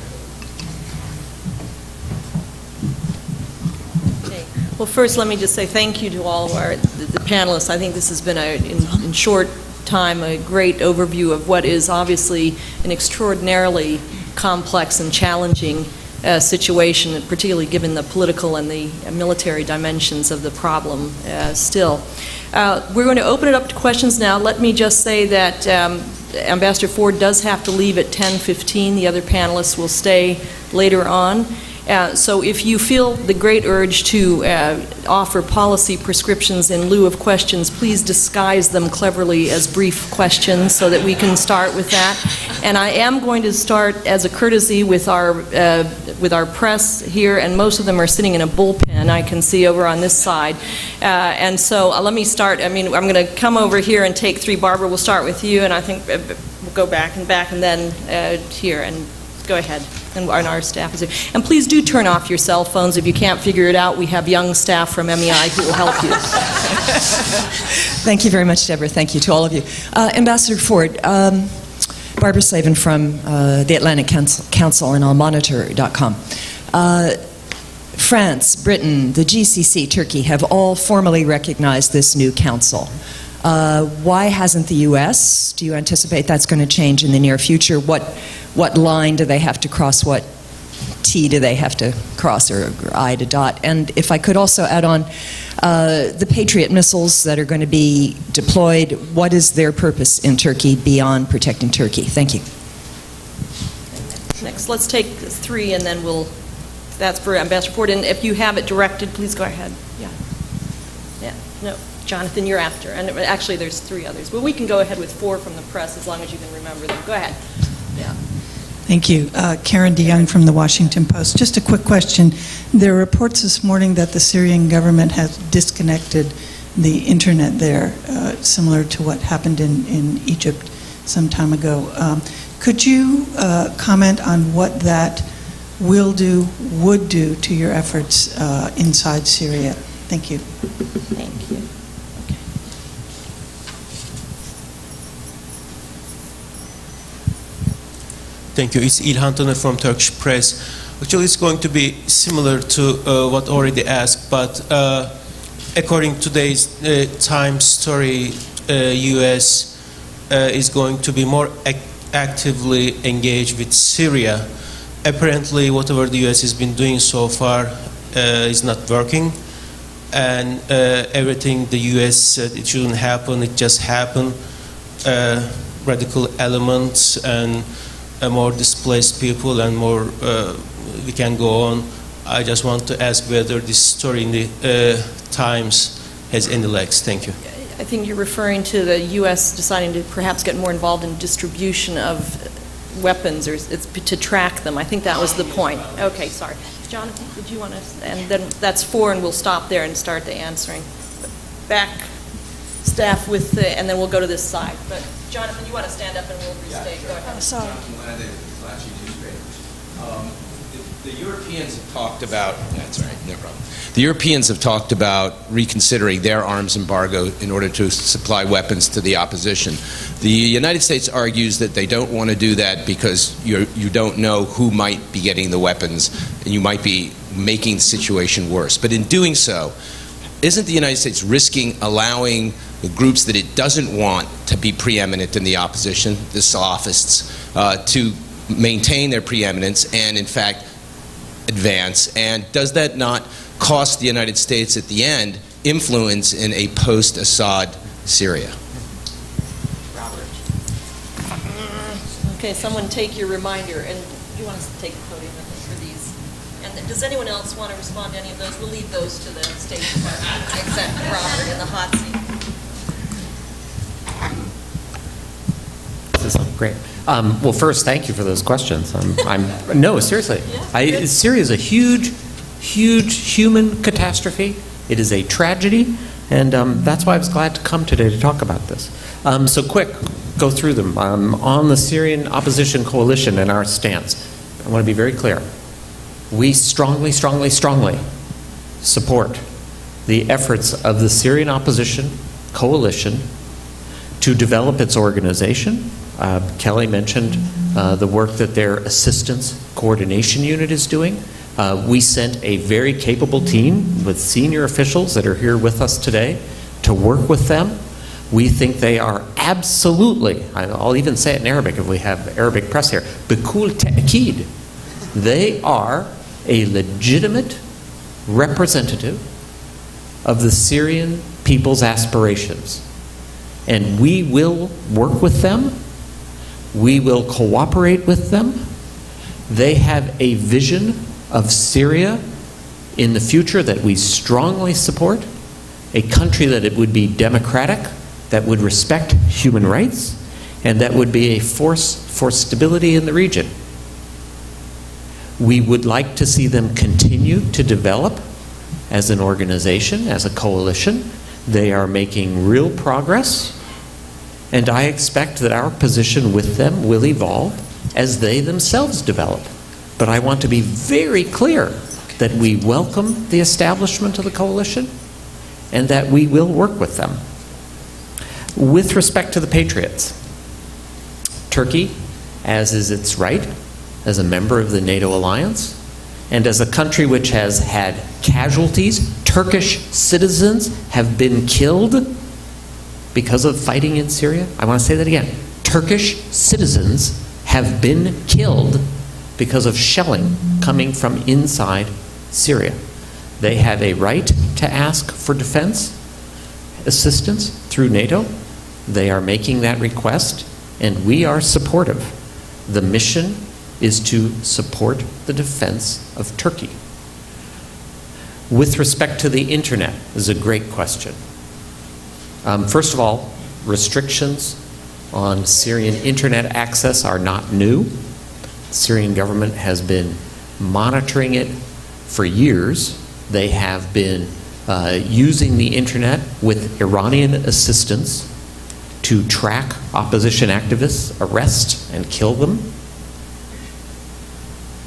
Well, first, let me just say thank you to all of the panelists. I think this has been, in short time, a great overview of what is obviously an extraordinarily complex and challenging situation, particularly given the political and the military dimensions of the problem still. We're going to open it up to questions now. Let me just say that Ambassador Ford does have to leave at 10:15. The other panelists will stay later on. So if you feel the great urge to offer policy prescriptions in lieu of questions, please disguise them cleverly as brief questions so that we can start with that. And I am going to start as a courtesy with our press here, and most of them are sitting in a bullpen I can see over on this side. And so let me start. I mean, I'm going to come over here and take three. Barbara, we'll start with you, and I think we'll go back and then here. And go ahead. And our staff is here. And please do turn off your cell phones. If you can't figure it out, we have young staff from MEI who will help you. Thank you very much, Deborah. Thank you to all of you. Ambassador Ford, Barbara Slavin from the Atlantic Council and allmonitor.com. France, Britain, the GCC, Turkey have all formally recognized this new council. Why hasn't the U.S.? Do you anticipate that's going to change in the near future? What line do they have to cross? What T do they have to cross, or I to dot? And if I could also add on the Patriot missiles that are going to be deployed, what is their purpose in Turkey beyond protecting Turkey? Thank you. Next, let's take three, and then we'll, that's for Ambassador Ford. And if you have it directed, please go ahead. Yeah. Yeah. No. Jonathan, you're after. And actually, there's three others. But we can go ahead with four from the press as long as you can remember them. Go ahead. Yeah. Thank you. Karen DeYoung from The Washington Post. Just a quick question. There are reports this morning that the Syrian government has disconnected the internet there, similar to what happened in Egypt some time ago. Could you comment on what that will do, would do to your efforts inside Syria? Thank you. Thank you. Thank you. It's İlhan Tanır from Turkish Press. Actually, it's going to be similar to what already asked, but according to today's Times story, U.S. Is going to be more actively engaged with Syria. Apparently, whatever the U.S. has been doing so far is not working, and everything the U.S. said it shouldn't happen, it just happened. Radical elements and more displaced people and more, we can go on. I just want to ask whether this story in the Times has any legs. Thank you. I think you're referring to the U.S. deciding to perhaps get more involved in distribution of weapons or it's to track them. I think that was the point. Okay, sorry. Jonathan, did you want to? And then that's four, and we'll stop there and start the answering. Back staff with the, and then we'll go to this side. But Jonathan, you want to stand up and we'll restate. Yeah, sure. Go ahead. I'm sorry. The Europeans have talked about, that's all right, no problem. The Europeans have talked about reconsidering their arms embargo in order to supply weapons to the opposition. The United States argues that they don't want to do that because you don't know who might be getting the weapons and you might be making the situation worse. But in doing so, isn't the United States risking allowing the groups that it doesn't want to be preeminent in the opposition, the Salafists, to maintain their preeminence and, in fact, advance? And does that not cost the United States, at the end, influence in a post-Assad Syria? Robert. Okay, someone take your reminder. And you want us to take the podium for these. And does anyone else want to respond to any of those? We'll leave those to the State Department, except Robert in the hot seat. This is great. Well, first, thank you for those questions. No, seriously. Syria is a huge, huge human catastrophe. It is a tragedy, and that's why I was glad to come today to talk about this. So quick, go through them. On the Syrian opposition coalition and our stance, I want to be very clear. We strongly, strongly, strongly support the efforts of the Syrian opposition coalition to develop its organization. Kelly mentioned the work that their assistance coordination unit is doing. We sent a very capable team with senior officials that are here with us today to work with them. We think they are absolutely, I'll even say it in Arabic if we have Arabic press here, بكل تأكيد. They are a legitimate representative of the Syrian people's aspirations. And we will work with them. We will cooperate with them. They have a vision of Syria in the future that we strongly support, a country that it would be democratic, that would respect human rights, and that would be a force for stability in the region. We would like to see them continue to develop as an organization, as a coalition. They are making real progress, and I expect that our position with them will evolve as they themselves develop. But I want to be very clear that we welcome the establishment of the coalition and that we will work with them. With respect to the Patriots, Turkey, as is its right, as a member of the NATO alliance, and as a country which has had casualties, Turkish citizens have been killed because of fighting in Syria. I want to say that again. Turkish citizens have been killed because of shelling coming from inside Syria. They have a right to ask for defense assistance through NATO. They are making that request, and we are supportive. The mission is to support the defense of Turkey. With respect to the internet, is a great question. First of all, restrictions on Syrian internet access are not new. The Syrian government has been monitoring it for years. They have been using the internet with Iranian assistance to track opposition activists, arrest, and kill them.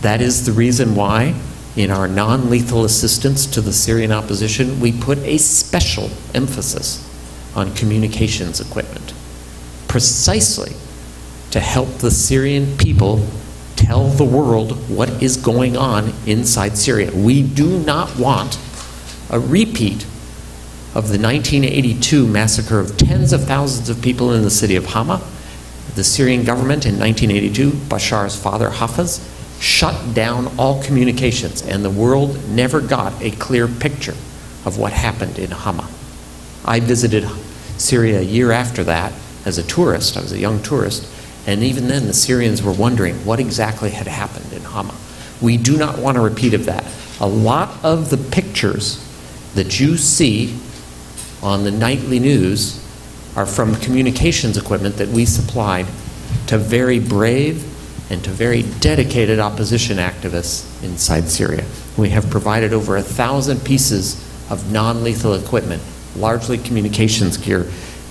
That is the reason why, in our non-lethal assistance to the Syrian opposition, we put a special emphasis on communications equipment, precisely to help the Syrian people tell the world what is going on inside Syria. We do not want a repeat of the 1982 massacre of tens of thousands of people in the city of Hama. The Syrian government in 1982, Bashar's father, Hafez, shut down all communications, and the world never got a clear picture of what happened in Hama. I visited Syria a year after that as a tourist. I was a young tourist, and even then the Syrians were wondering what exactly had happened in Hama. We do not want a repeat of that. A lot of the pictures that you see on the nightly news are from communications equipment that we supplied to very brave and to very dedicated opposition activists inside Syria. We have provided over 1,000 pieces of non-lethal equipment, largely communications gear,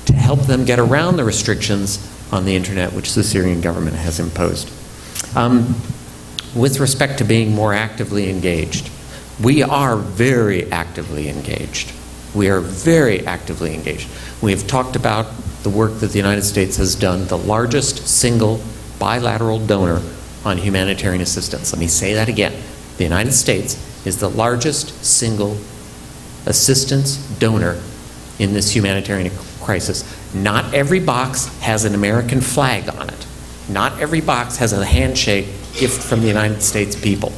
to help them get around the restrictions on the internet which the Syrian government has imposed. With respect to being more actively engaged, we are very actively engaged. We are very actively engaged. We have talked about the work that the United States has done, the largest single bilateral donor on humanitarian assistance. Let me say that again. The United States is the largest single assistance donor in this humanitarian crisis. Not every box has an American flag on it. Not every box has a handshake gift from the United States people.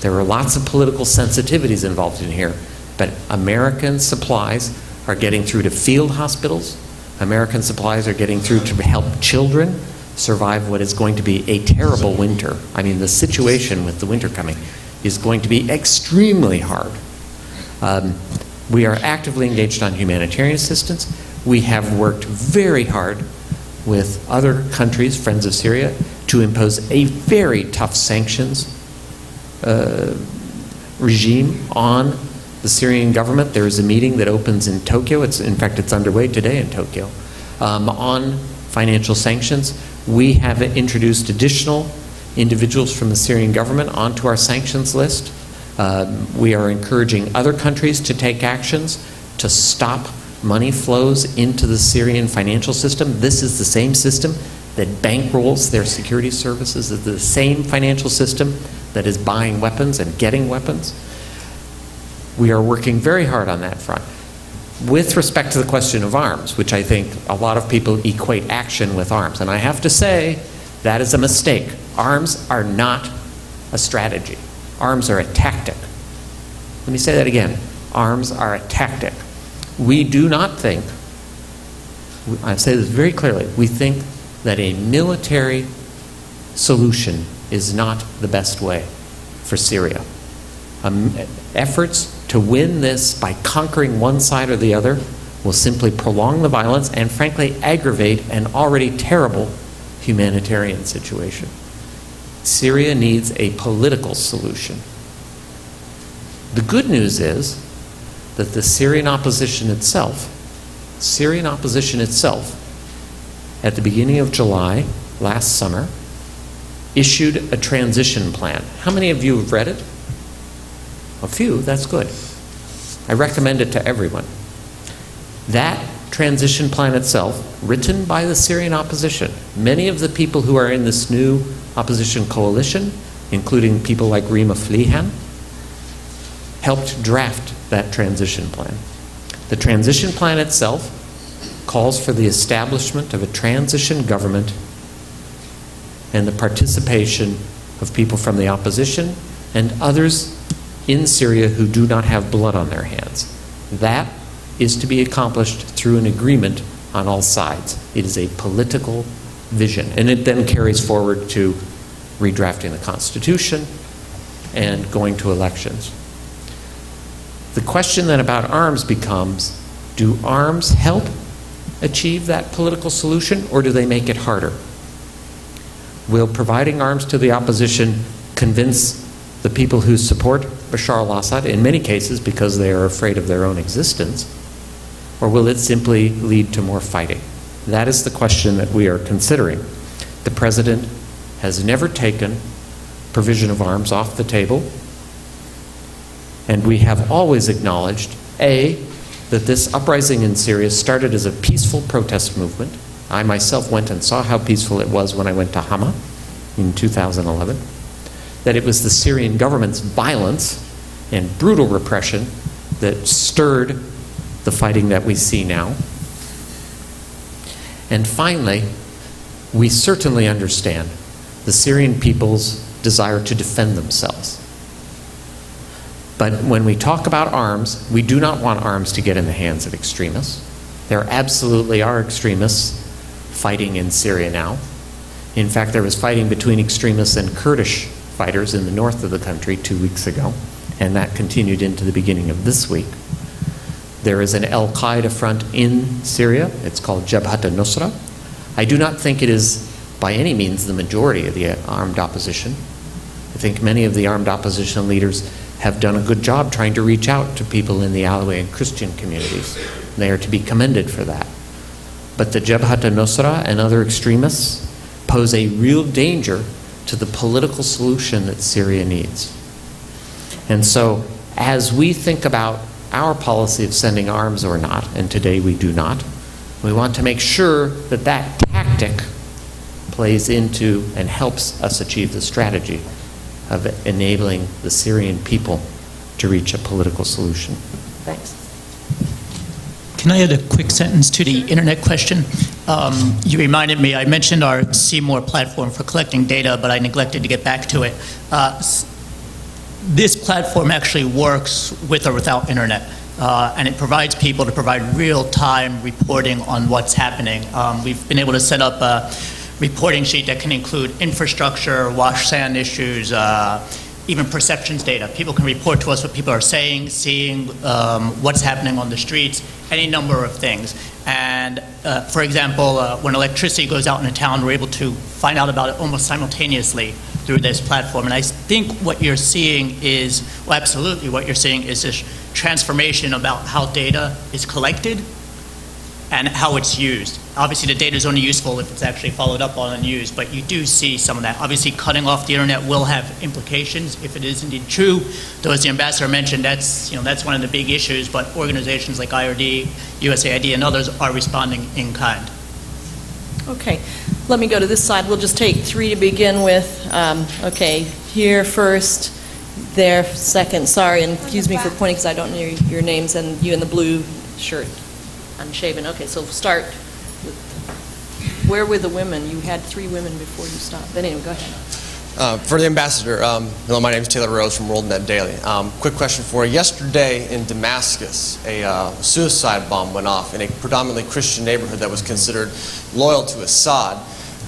There are lots of political sensitivities involved in here, but American supplies are getting through to field hospitals. American supplies are getting through to help children survive what is going to be a terrible winter. I mean, the situation with the winter coming is going to be extremely hard. We are actively engaged on humanitarian assistance. We have worked very hard with other countries, friends of Syria, to impose a very tough sanctions regime on the Syrian government. There is a meeting that opens in Tokyo. In fact, it's underway today in Tokyo, on financial sanctions. We have introduced additional individuals from the Syrian government onto our sanctions list. We are encouraging other countries to take actions to stop money flows into the Syrian financial system. This is the same system that bankrolls their security services, is the same financial system that is buying weapons and getting weapons. We are working very hard on that front. With respect to the question of arms, which I think a lot of people equate action with arms, and I have to say that is a mistake. Arms are not a strategy. Arms are a tactic. Let me say that again. Arms are a tactic. We do not think, I say this very clearly, we think that a military solution is not the best way for Syria. Efforts to win this by conquering one side or the other will simply prolong the violence and, frankly, aggravate an already terrible humanitarian situation. Syria needs a political solution. The good news is that the Syrian opposition itself, at the beginning of July last summer, issued a transition plan. How many of you have read it? A few, that's good. I recommend it to everyone. That transition plan itself, written by the Syrian opposition, many of the people who are in this new opposition coalition, including people like Rima Flihan, helped draft that transition plan. The transition plan itself calls for the establishment of a transition government and the participation of people from the opposition and others in Syria who do not have blood on their hands. That is to be accomplished through an agreement on all sides. It is a political vision, and it then carries forward to redrafting the Constitution and going to elections. The question then about arms becomes, do arms help achieve that political solution, or do they make it harder? Will providing arms to the opposition convince the people who support Bashar al-Assad, in many cases because they are afraid of their own existence, or will it simply lead to more fighting? That is the question that we are considering. The president has never taken provision of arms off the table, and we have always acknowledged, A, that this uprising in Syria started as a peaceful protest movement. I myself went and saw how peaceful it was when I went to Hama in 2011. That it was the Syrian government's violence and brutal repression that stirred the fighting that we see now. And finally, we certainly understand the Syrian people's desire to defend themselves. But when we talk about arms, we do not want arms to get in the hands of extremists. There absolutely are extremists fighting in Syria now. In fact, there was fighting between extremists and Kurdish fighters in the north of the country 2 weeks ago, and that continued into the beginning of this week. There is an al-Qaeda front in Syria. It's called Jabhat al-Nusra. I do not think it is by any means the majority of the armed opposition. I think many of the armed opposition leaders have done a good job trying to reach out to people in the Alawi and Christian communities. They are to be commended for that. But the Jabhat al-Nusra and other extremists pose a real danger to the political solution that Syria needs. And so, as we think about our policy of sending arms or not, and today we do not, we want to make sure that that tactic plays into and helps us achieve the strategy of enabling the Syrian people to reach a political solution. Thanks. Can I add a quick sentence to the internet question? You reminded me, I mentioned our CMOR platform for collecting data, but I neglected to get back to it. This platform actually works with or without internet, and it provides people to provide real-time reporting on what's happening. We've been able to set up a reporting sheet that can include infrastructure, wash sand issues, even perceptions data. People can report to us what people are saying, seeing, what's happening on the streets, any number of things. And for example, when electricity goes out in a town, we're able to find out about it almost simultaneously through this platform. And I think what you're seeing is, well, absolutely what you're seeing is this transformation about how data is collected and how it's used. Obviously, the data is only useful if it's actually followed up on and used, but you do see some of that. Obviously, cutting off the internet will have implications if it is indeed true. Though, as the ambassador mentioned, that's, you know, that's one of the big issues, but organizations like IRD, USAID, and others are responding in kind. Okay. Let me go to this side. We'll just take three to begin with. Okay, here first, there second. Sorry, and excuse me for pointing because I don't know your names, and you in the blue shirt, unshaven. Okay, so we'll start with, where were the women? You had three women before you stopped. But anyway, go ahead. For the ambassador, hello, my name is Taylor Rose from World Net Daily. Quick question for you. Yesterday in Damascus, a suicide bomb went off in a predominantly Christian neighborhood that was considered loyal to Assad,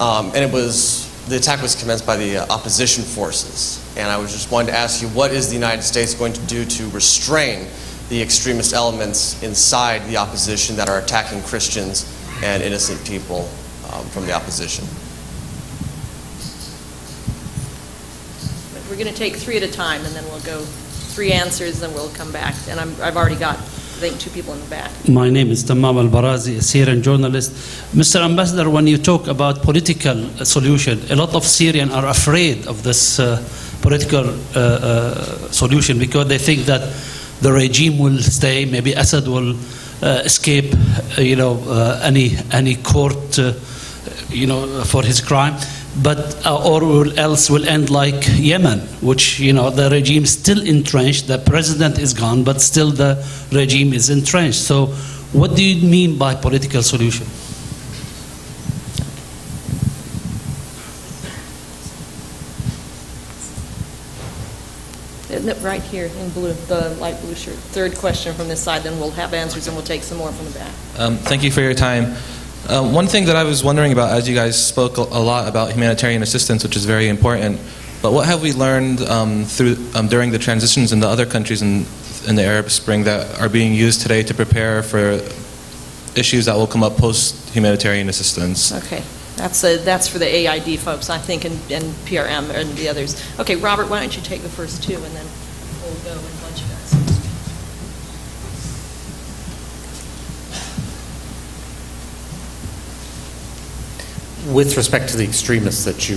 and the attack was commenced by the opposition forces. And I was just wanting to ask you, what is the United States going to do to restrain the extremist elements inside the opposition that are attacking Christians and innocent people from the opposition? We're going to take three at a time, and then we'll go three answers, and then we'll come back. And I've already got, I think, two people in the back. My name is Tamam al-Barazi, a Syrian journalist. Mr. Ambassador, when you talk about political solution, a lot of Syrians are afraid of this political solution because they think that the regime will stay, maybe Assad will escape, any court, for his crime. But or else will end like Yemen, which the regime still entrenched. The president is gone, but still the regime is entrenched. So, what do you mean by political solution? Right here in blue, the light blue shirt. Third question from this side. Then we'll have answers, and we'll take some more from the back. Thank you for your time. One thing that I was wondering about, as you guys spoke a lot about humanitarian assistance, which is very important, but what have we learned during the transitions in the other countries in the Arab Spring that are being used today to prepare for issues that will come up post-humanitarian assistance? Okay. That's for the AID folks, I think, and PRM and the others. Okay, Robert, why don't you take the first two, and then we'll go and let you guys. With respect to the extremists that you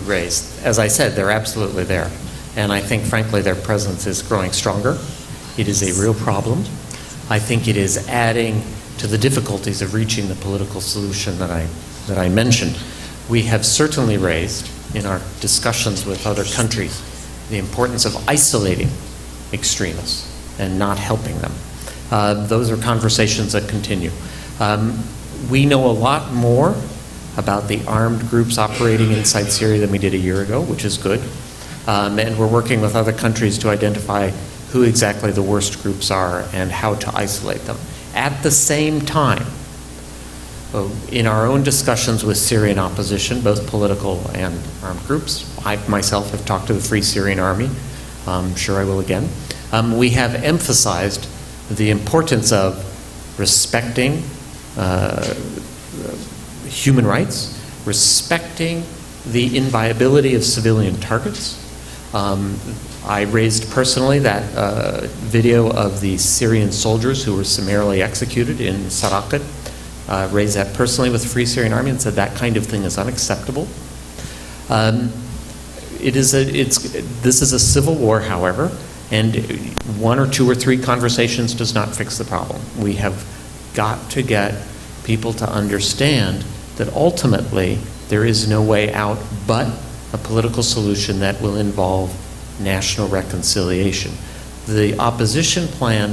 raised, as I said, they're absolutely there. And I think, frankly, their presence is growing stronger. It is a real problem. I think it is adding to the difficulties of reaching the political solution that I mentioned. We have certainly raised, in our discussions with other countries, the importance of isolating extremists and not helping them. Those are conversations that continue. We know a lot more about the armed groups operating inside Syria than we did a year ago, which is good. And we're working with other countries to identify who exactly the worst groups are and how to isolate them. At the same time, in our own discussions with Syrian opposition, both political and armed groups, I myself have talked to the Free Syrian Army. I'm sure I will again. We have emphasized the importance of respecting human rights, respecting the inviolability of civilian targets. I raised personally that video of the Syrian soldiers who were summarily executed in Sarakat. Raised that personally with the Free Syrian Army and said that kind of thing is unacceptable. This is a civil war, however, and one or two or three conversations does not fix the problem. We have got to get people to understand that ultimately there is no way out but a political solution that will involve national reconciliation. The opposition plan,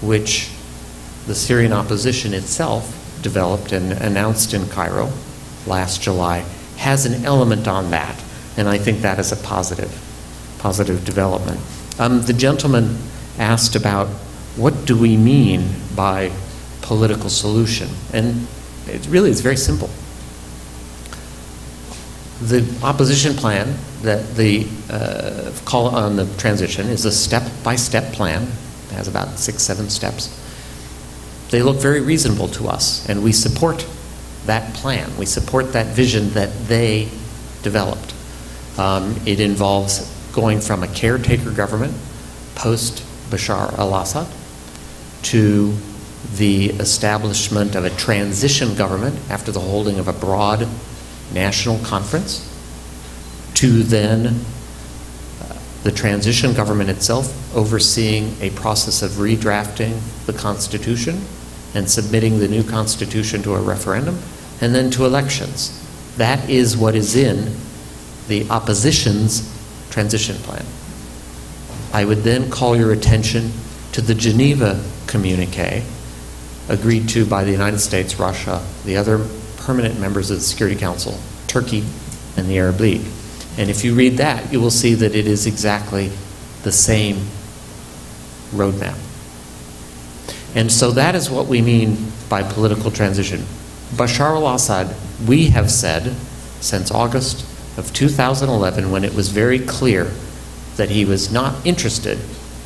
which the Syrian opposition itself developed and announced in Cairo last July, has an element on that, and I think that is a positive development. The gentleman asked about what do we mean by political solution, and it's very simple. The opposition plan that the call on the transition is a step-by-step plan. It has about 6-7 steps. They look very reasonable to us, and we support that plan. We support that vision that they developed. It involves going from a caretaker government post Bashar al-Assad to the establishment of a transition government after the holding of a broad national conference, to then the transition government itself overseeing a process of redrafting the Constitution and submitting the new Constitution to a referendum, and then to elections. That is what is in the opposition's transition plan. I would then call your attention to the Geneva communique agreed to by the United States, Russia, the other permanent members of the Security Council, Turkey, and the Arab League. And if you read that, you will see that it is exactly the same roadmap. And so that is what we mean by political transition. Bashar al-Assad, we have said since August of 2011, when it was very clear that he was not interested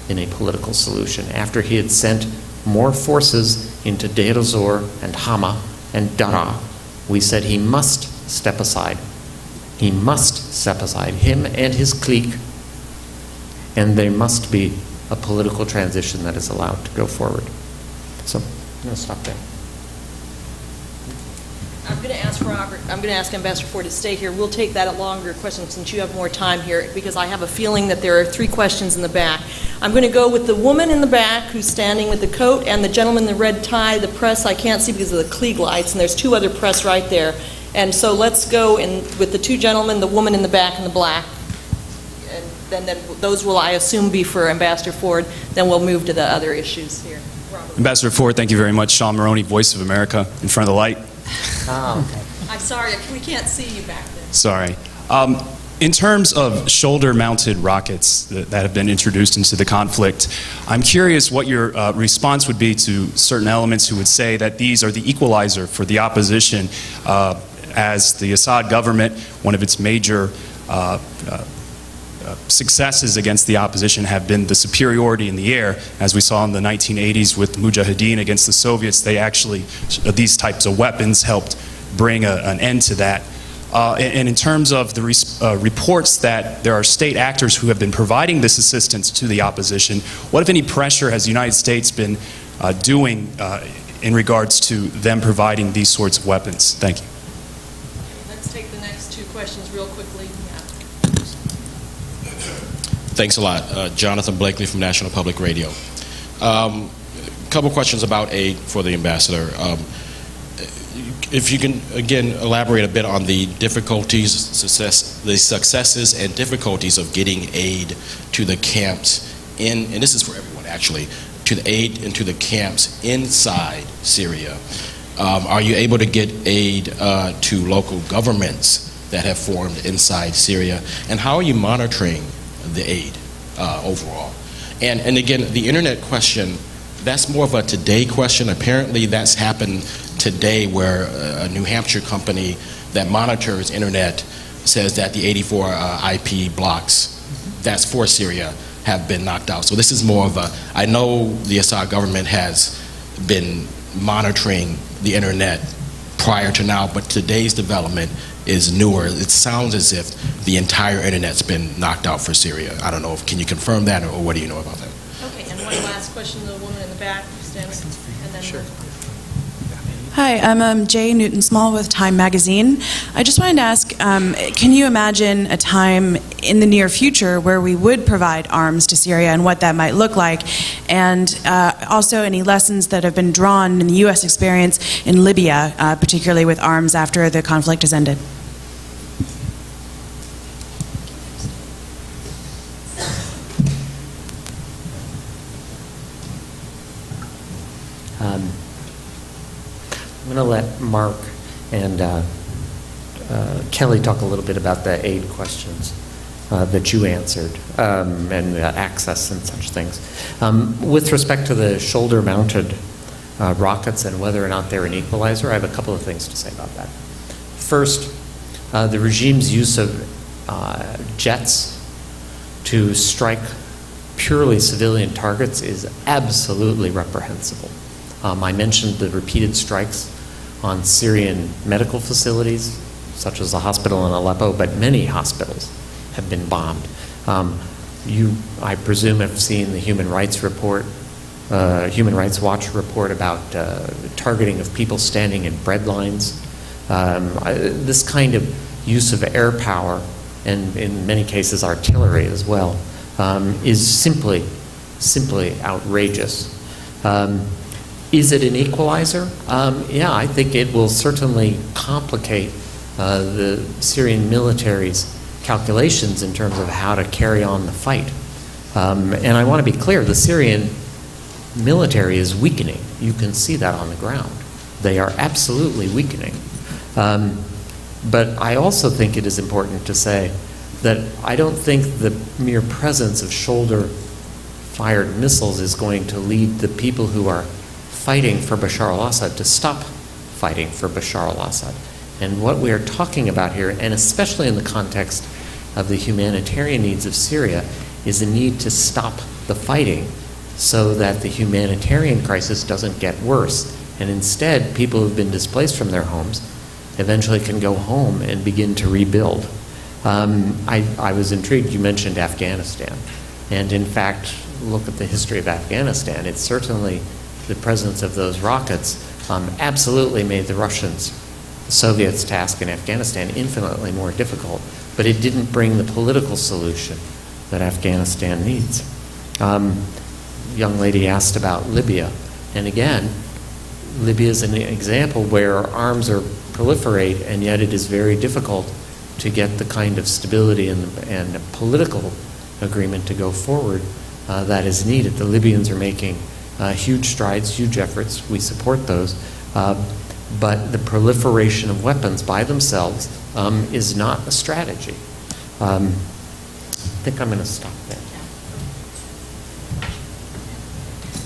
in a political solution, after he had sent more forces into Deir ez-Zor and Hama and Daraa, we said he must step aside. He must step aside, him and his clique, and there must be a political transition that is allowed to go forward. So I'm going to stop there. I'm going to ask Robert, I'm going to ask Ambassador Ford to stay here. We'll take that a longer question since you have more time here, because I have a feeling that there are three questions in the back. I'm going to go with the woman in the back who's standing with the coat and the gentleman in the red tie. The press I can't see because of the Klieg lights, and there's two other press right there. And so let's go in with the two gentlemen, the woman in the back and the black. And then those will, I assume, be for Ambassador Ford. Then we'll move to the other issues here. Robert. Ambassador Ford, thank you very much. Sean Maroney, Voice of America, in front of the light. Oh, okay. I'm sorry, we can't see you back there. Sorry. In terms of shoulder-mounted rockets that have been introduced into the conflict, I'm curious what your response would be to certain elements who would say that these are the equalizer for the opposition, as the Assad government, one of its major successes against the opposition have been the superiority in the air. As we saw in the 1980s with Mujahideen against the Soviets, they actually, these types of weapons helped bring an end to that. And in terms of the reports that there are state actors who have been providing this assistance to the opposition, what, if any, pressure has the United States been doing in regards to them providing these sorts of weapons? Thank you. Let's take the next two questions real quickly. Thanks a lot. Jonathan Blakely from National Public Radio. A couple questions about aid for the ambassador. If you can, again, elaborate a bit on the difficulties, the successes and difficulties of getting aid to the camps in, and this is for everyone actually, to the aid and to the camps inside Syria. Are you able to get aid to local governments that have formed inside Syria? And how are you monitoring the aid overall? And again, the internet question, that's more of a today question. Apparently that's happened today, where a New Hampshire company that monitors internet says that the 84 IP blocks that's for Syria have been knocked out. So this is more of a, I know the Assad government has been monitoring the internet prior to now, but today's development is newer. It sounds as if the entire internet's been knocked out for Syria. I don't know, can you confirm that, or what do you know about that? Okay, and one last question to the woman in the back. And then sure. Hi, I'm Jay Newton-Small with Time Magazine. I just wanted to ask, can you imagine a time in the near future where we would provide arms to Syria and what that might look like? And also any lessons that have been drawn in the U.S. experience in Libya, particularly with arms after the conflict has ended? I'm going to let Mark and Kelly talk a little bit about the aid questions that you answered, and access and such things. With respect to the shoulder-mounted rockets and whether or not they're an equalizer, I have a couple of things to say about that. First, the regime's use of jets to strike purely civilian targets is absolutely reprehensible. I mentioned the repeated strikes on Syrian medical facilities, such as the hospital in Aleppo, but many hospitals have been bombed. You, I presume, have seen the Human Rights Watch report about targeting of people standing in bread lines. This kind of use of air power, and in many cases artillery as well, is simply outrageous. Is it an equalizer? Yeah, I think it will certainly complicate the Syrian military's calculations in terms of how to carry on the fight. And I want to be clear, the Syrian military is weakening. You can see that on the ground. They are absolutely weakening. But I also think it is important to say that I don't think the mere presence of shoulder-fired missiles is going to lead the people who are fighting for Bashar al-Assad to stop fighting for Bashar al-Assad. And what we are talking about here, and especially in the context of the humanitarian needs of Syria, is the need to stop the fighting so that the humanitarian crisis doesn't get worse. And instead, people who've been displaced from their homes eventually can go home and begin to rebuild. I was intrigued, you mentioned Afghanistan. And in fact, look at the history of Afghanistan. It's certainly the presence of those rockets absolutely made the Russians, the Soviets' task in Afghanistan infinitely more difficult, but it didn't bring the political solution that Afghanistan needs. Young lady asked about Libya. And again, Libya is an example where arms are proliferate, and yet it is very difficult to get the kind of stability and a political agreement to go forward that is needed. The Libyans are making huge strides, huge efforts. We support those. But the proliferation of weapons by themselves is not a strategy. I think I'm going to stop there.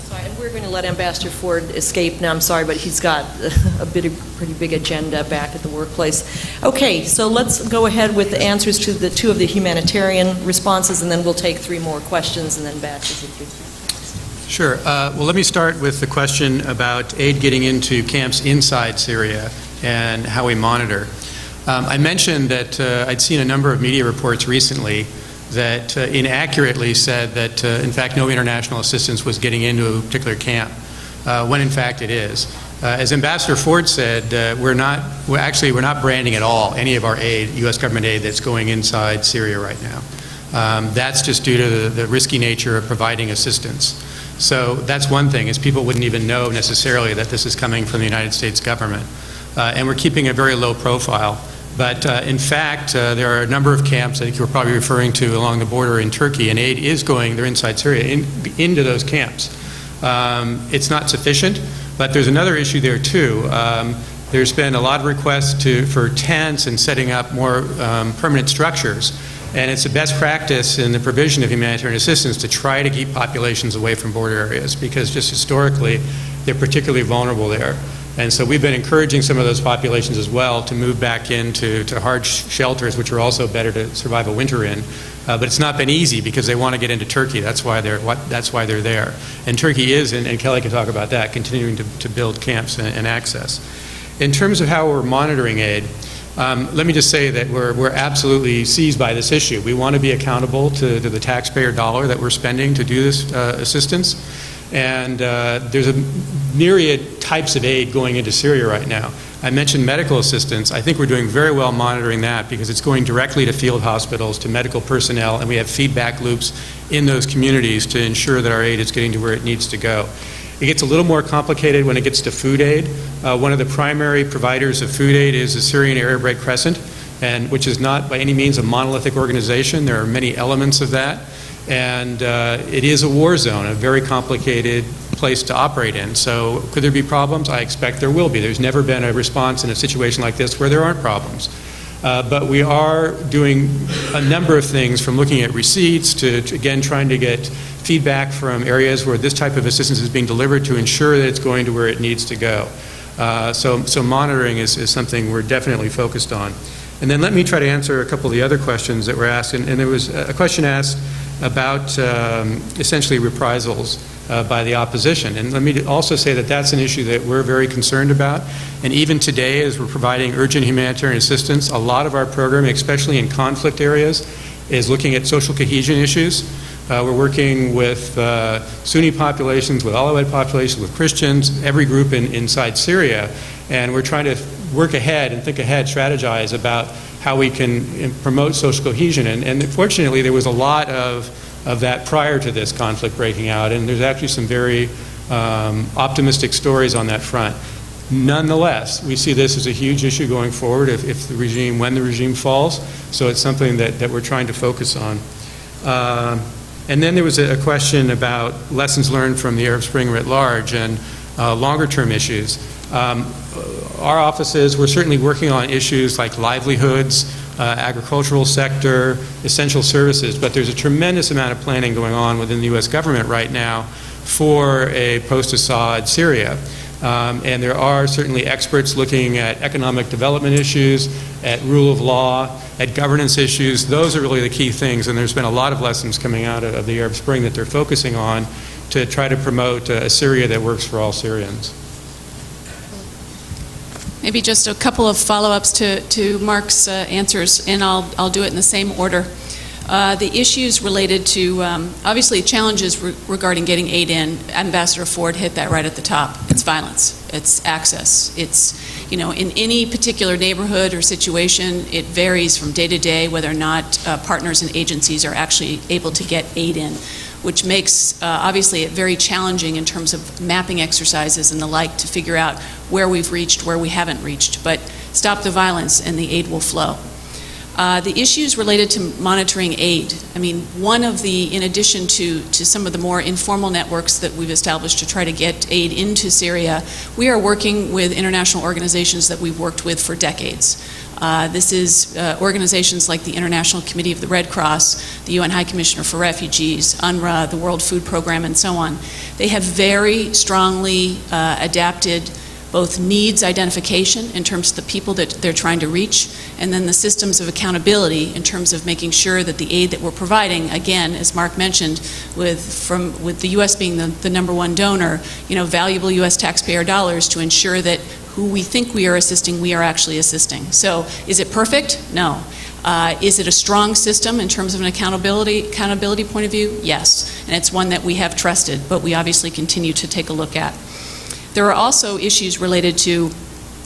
Sorry, and we're going to let Ambassador Ford escape now. I'm sorry, but he's got a pretty big agenda back at the workplace. Okay, so let's go ahead with the answers to the two of the humanitarian responses, and then we'll take three more questions and then batches of three. Sure. Well, let me start with the question about aid getting into camps inside Syria and how we monitor. I mentioned that I'd seen a number of media reports recently that inaccurately said that, in fact, no international assistance was getting into a particular camp, when in fact it is. As Ambassador Ford said, we're not branding at all any of our aid, U.S. government aid, that's going inside Syria right now. That's just due to the risky nature of providing assistance. So that's one thing, is people wouldn't even know necessarily that this is coming from the United States government. And we're keeping a very low profile. But in fact, there are a number of camps, I think you were probably referring to, along the border in Turkey, and aid is going, they're inside Syria, into those camps. It's not sufficient, but there's another issue there too. There's been a lot of requests for tents and setting up more permanent structures. And it's the best practice in the provision of humanitarian assistance to try to keep populations away from border areas, because just historically, they're particularly vulnerable there. And so we've been encouraging some of those populations as well to move back into hard shelters, which are also better to survive a winter in. But it's not been easy because they want to get into Turkey. That's why they're there. And Turkey is, and Kelly can talk about that, continuing to build camps and access. In terms of how we're monitoring aid, let me just say that we're absolutely seized by this issue. We want to be accountable to the taxpayer dollar that we're spending to do this assistance. And there's a myriad types of aid going into Syria right now. I mentioned medical assistance. I think we're doing very well monitoring that because it's going directly to field hospitals, to medical personnel, and we have feedback loops in those communities to ensure that our aid is getting to where it needs to go. It gets a little more complicated when it gets to food aid. One of the primary providers of food aid is the Syrian Arab Red Crescent, which is not by any means a monolithic organization. There are many elements of that. And it is a war zone, a very complicated place to operate in. So could there be problems? I expect there will be. There's never been a response in a situation like this where there aren't problems. But we are doing a number of things, from looking at receipts to again, trying to get feedback from areas where this type of assistance is being delivered to ensure that it's going to where it needs to go. So monitoring is something we're definitely focused on. And then let me try to answer a couple of the other questions that were asked. And there was a question asked about essentially reprisals by the opposition. And let me also say that that's an issue that we're very concerned about. And even today, as we're providing urgent humanitarian assistance, a lot of our programming, especially in conflict areas, is looking at social cohesion issues. We're working with Sunni populations, with Alawite populations, with Christians, every group inside Syria. And we're trying to work ahead and think ahead, strategize about how we can promote social cohesion. And fortunately, there was a lot of that prior to this conflict breaking out. And there's actually some very optimistic stories on that front. Nonetheless, we see this as a huge issue going forward if the regime, when the regime falls. So it's something that we're trying to focus on. And then there was a question about lessons learned from the Arab Spring writ large and longer-term issues. Our offices, we're certainly working on issues like livelihoods, agricultural sector, essential services, but there's a tremendous amount of planning going on within the U.S. government right now for a post-Assad Syria. And there are certainly experts looking at economic development issues, at rule of law, at governance issues. Those are really the key things, and there's been a lot of lessons coming out of the Arab Spring that they're focusing on to try to promote a Syria that works for all Syrians. Maybe just a couple of follow-ups to Mark's answers, and I'll do it in the same order. The issues related to, obviously, challenges regarding getting aid in. Ambassador Ford hit that right at the top. It's violence. It's access. It's, you know, in any particular neighborhood or situation, it varies from day to day whether or not partners and agencies are actually able to get aid in, which makes, obviously, it very challenging in terms of mapping exercises and the like to figure out where we've reached, where we haven't reached. But stop the violence and the aid will flow. The issues related to monitoring aid. I mean, one of the, in addition to some of the more informal networks that we've established to try to get aid into Syria, we are working with international organizations that we've worked with for decades. This is organizations like the International Committee of the Red Cross, the UN High Commissioner for Refugees, UNRWA, the World Food Program, and so on. They have very strongly adapted both needs identification in terms of the people that they're trying to reach, and then the systems of accountability in terms of making sure that the aid that we're providing, again, as Mark mentioned, with the U.S. being the #1 donor, you know, valuable U.S. taxpayer dollars to ensure that who we think we are assisting, we are actually assisting. So is it perfect? No. Is it a strong system in terms of an accountability point of view? Yes. And it's one that we have trusted, but we obviously continue to take a look at. There are also issues related to,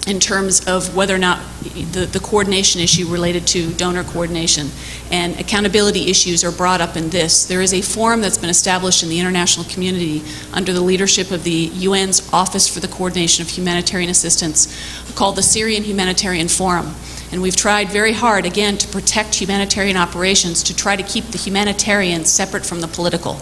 in terms of whether or not the coordination issue related to donor coordination, and accountability issues are brought up in this. There is a forum that's been established in the international community under the leadership of the UN's Office for the Coordination of Humanitarian Assistance called the Syrian Humanitarian Forum. And we've tried very hard, again, to protect humanitarian operations, to try to keep the humanitarian separate from the political.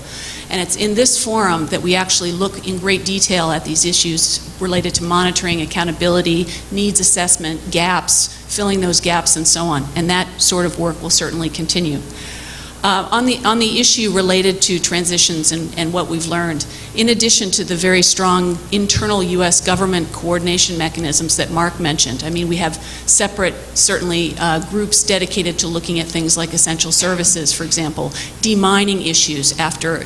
And it's in this forum that we actually look in great detail at these issues related to monitoring, accountability, needs assessment, gaps, filling those gaps, and so on. And that sort of work will certainly continue. On the issue related to transitions and what we've learned, in addition to the very strong internal U.S. government coordination mechanisms that Mark mentioned, I mean, we have separate, certainly, groups dedicated to looking at things like essential services, for example, demining issues after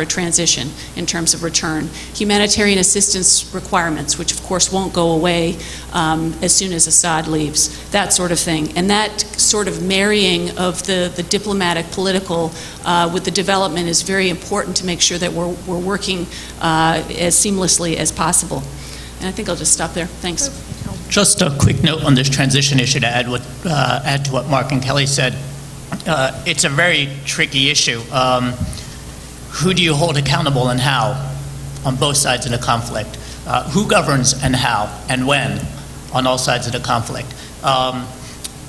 a transition in terms of return, humanitarian assistance requirements, which of course won't go away as soon as Assad leaves, that sort of thing. And that sort of marrying of the diplomatic, political, with the development is very important to make sure that we're working as seamlessly as possible. And I think I'll just stop there. Thanks. Just a quick note on this transition issue to add to what Mark and Kelly said. It's a very tricky issue. Who do you hold accountable and how on both sides of the conflict? Who governs and how and when on all sides of the conflict?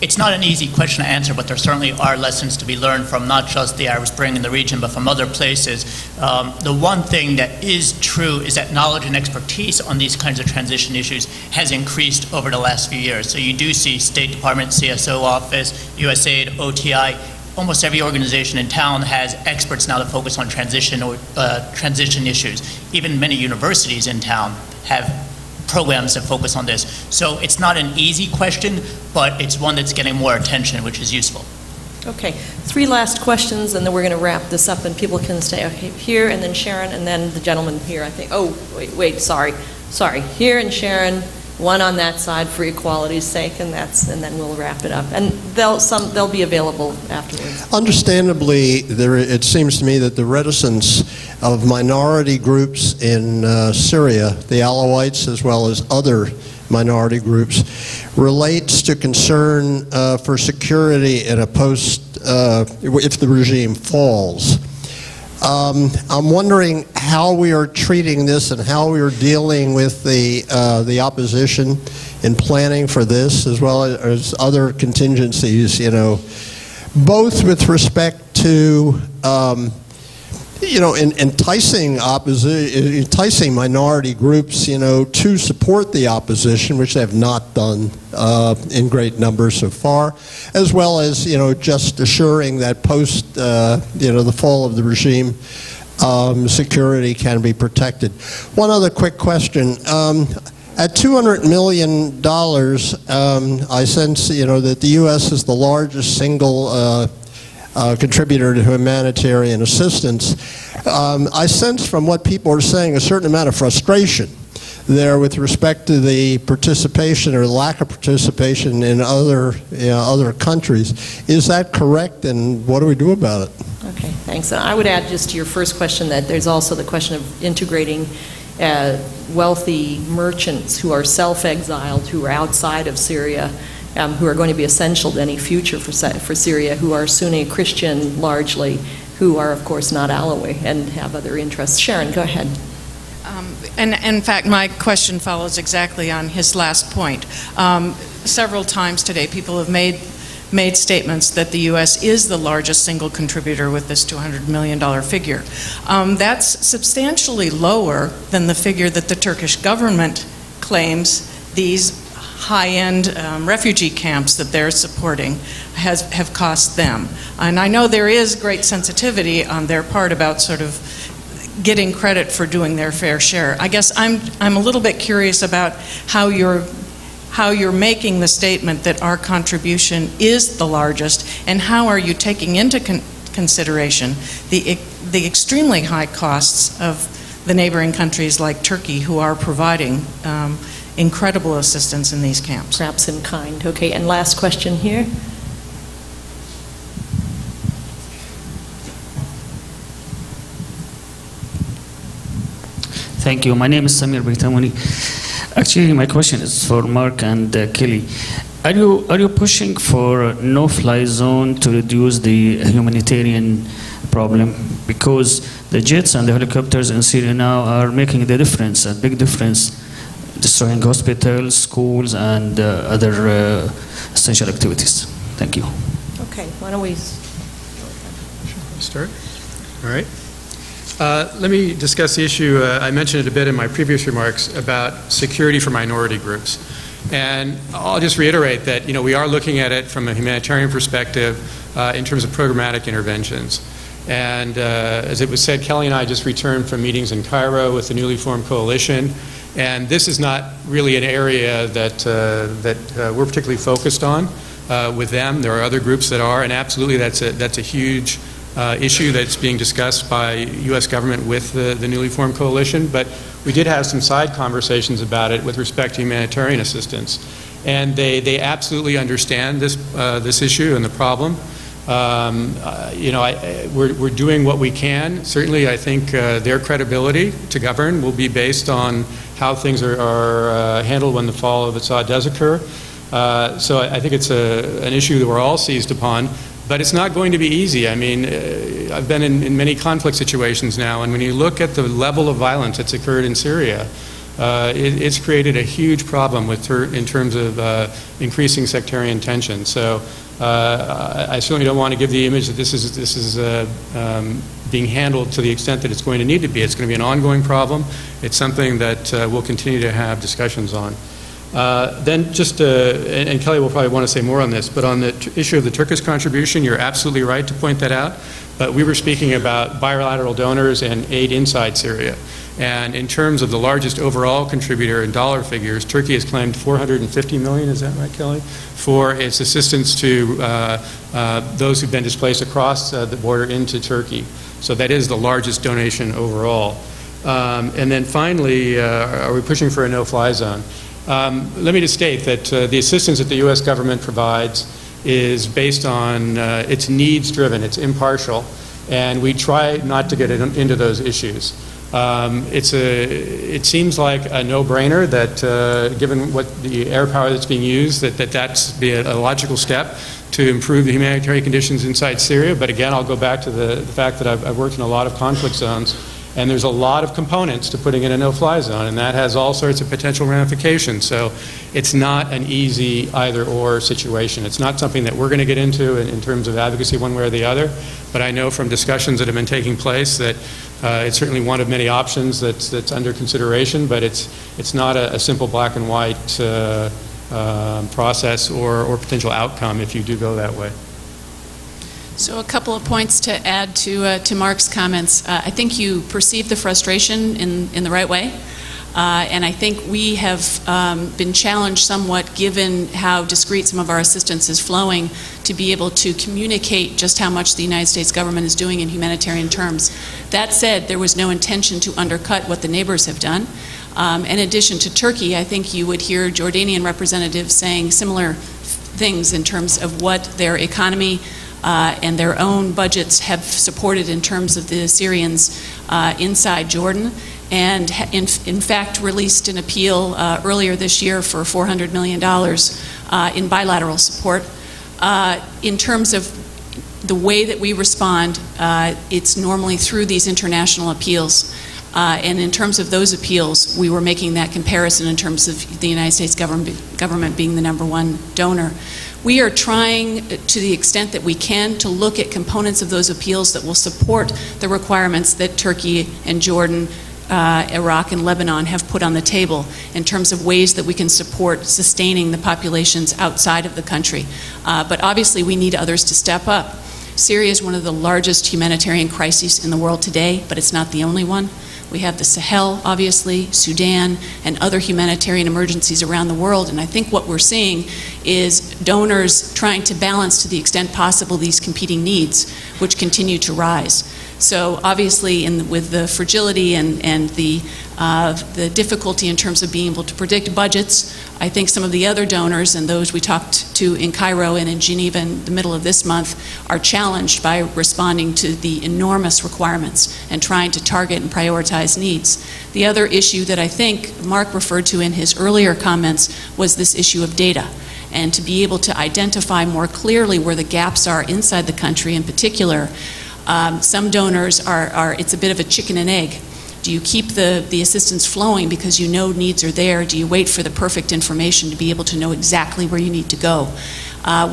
It's not an easy question to answer, but there certainly are lessons to be learned from not just the Arab Spring in the region, but from other places. The one thing that is true is that knowledge and expertise on these kinds of transition issues has increased over the last few years. So you do see State Department, CSO office, USAID, OTI, almost every organization in town has experts now that focus on transition or transition issues. Even many universities in town have programs that focus on this. So it's not an easy question, but it's one that's getting more attention, which is useful. Okay, 3 last questions, and then we're going to wrap this up, and people can stay here, and then Sharon, and then the gentleman here, I think. Oh, wait, sorry. Here and Sharon, one on that side for equality's sake, and then we'll wrap it up. And they'll be available afterwards. Understandably, it seems to me that the reticence of minority groups in Syria, the Alawites as well as other minority groups, relates to concern for security in a if the regime falls. I'm wondering how we are treating this and how we are dealing with the opposition in planning for this, as well as other contingencies, you know, both with respect to, you know, enticing minority groups, you know, to support the opposition, which they have not done in great numbers so far, as well as, you know, just assuring that post, you know, the fall of the regime, security can be protected. One other quick question. At $200 million, I sense, you know, that the U.S. is the largest single contributor to humanitarian assistance. I sense from what people are saying a certain amount of frustration there with respect to the participation or lack of participation in other, you know, other countries. Is that correct, and what do we do about it? Okay, thanks. I would add just to your first question that there's also the question of integrating wealthy merchants who are self-exiled, who are outside of Syria, who are going to be essential to any future for Syria, who are Sunni Christian largely, who are of course not Alawi and have other interests. Sharon, go ahead. And in fact, my question follows exactly on his last point. Several times today, people have made statements that the U.S. is the largest single contributor with this $200 million figure. That's substantially lower than the figure that the Turkish government claims these high-end refugee camps that they're supporting have cost them. And I know there is great sensitivity on their part about sort of getting credit for doing their fair share. I guess I'm a little bit curious about how you're making the statement that our contribution is the largest, and how are you taking into consideration the extremely high costs of the neighboring countries like Turkey, who are providing incredible assistance in these camps. Perhaps in kind. Okay, and last question here. Thank you. My name is Samir Baitamuni. Actually, my question is for Mark and Kelly. Are you pushing for no-fly zone to reduce the humanitarian problem? Because the jets and the helicopters in Syria now are making the difference, a big difference, destroying hospitals, schools, and other essential activities. Thank you. Okay, why don't we start? All right. Let me discuss the issue. I mentioned it a bit in my previous remarks about security for minority groups. And I'll just reiterate that, you know, we are looking at it from a humanitarian perspective in terms of programmatic interventions. And as it was said, Kelly and I just returned from meetings in Cairo with the newly formed coalition. And this is not really an area that, we're particularly focused on with them. There are other groups that are, and absolutely that's a huge issue that's being discussed by U.S. government with the newly formed coalition. But we did have some side conversations about it with respect to humanitarian assistance. And they absolutely understand this, this issue and the problem. You know, we're doing what we can. Certainly, I think their credibility to govern will be based on how things are handled when the fall of Assad does occur. So I think it's an issue that we're all seized upon. But it's not going to be easy. I mean, I've been in many conflict situations now, and when you look at the level of violence that's occurred in Syria, it's created a huge problem with in terms of increasing sectarian tension. So I certainly don't want to give the image that this is being handled to the extent that it's going to need to be. It's going to be an ongoing problem. It's something that we'll continue to have discussions on. Then just, and Kelly will probably want to say more on this, but on the issue of the Turkish contribution, you're absolutely right to point that out. But we were speaking about bilateral donors and aid inside Syria. And in terms of the largest overall contributor in dollar figures, Turkey has claimed $450 million, is that right, Kelly, for its assistance to those who've been displaced across the border into Turkey. So that is the largest donation overall. And then finally, are we pushing for a no-fly zone? Let me just state that the assistance that the U.S. government provides is based on its needs-driven, it's impartial, and we try not to get into those issues. It seems like a no-brainer that, given what the air power that's being used, that's a logical step to improve the humanitarian conditions inside Syria. But again, I'll go back to the fact that I've worked in a lot of conflict zones, and there's a lot of components to putting in a no-fly zone, and that has all sorts of potential ramifications. So it's not an easy either-or situation. It's not something that we're going to get into in terms of advocacy one way or the other, but I know from discussions that have been taking place that it's certainly one of many options that's under consideration, but it's not a simple black and white process or potential outcome if you do go that way. So a couple of points to add to Mark's comments. I think you perceive the frustration in the right way. And I think we have been challenged somewhat, given how discreet some of our assistance is flowing, to be able to communicate just how much the United States government is doing in humanitarian terms. That said, there was no intention to undercut what the neighbors have done. In addition to Turkey, I think you would hear Jordanian representatives saying similar things in terms of what their economy and their own budgets have supported in terms of the Syrians inside Jordan, and in fact released an appeal earlier this year for $400 million in bilateral support. In terms of the way that we respond, it's normally through these international appeals. And in terms of those appeals, we were making that comparison in terms of the United States government being the #1 donor. We are trying, to the extent that we can, to look at components of those appeals that will support the requirements that Turkey and Jordan, Iraq and Lebanon have put on the table in terms of ways that we can support sustaining the populations outside of the country. But obviously we need others to step up. Syria is one of the largest humanitarian crises in the world today, but it's not the only one. We have the Sahel, obviously, Sudan, and other humanitarian emergencies around the world. And I think what we're seeing is donors trying to balance, to the extent possible, these competing needs, which continue to rise. So obviously, with the fragility and the difficulty in terms of being able to predict budgets, I think some of the other donors and those we talked to in Cairo and in Geneva in the middle of this month are challenged by responding to the enormous requirements and trying to target and prioritize needs. The other issue that I think Mark referred to in his earlier comments was this issue of data, and to be able to identify more clearly where the gaps are inside the country in particular. Some donors it's a bit of a chicken and egg. Do you keep the assistance flowing because you know needs are there? Do you wait for the perfect information to be able to know exactly where you need to go?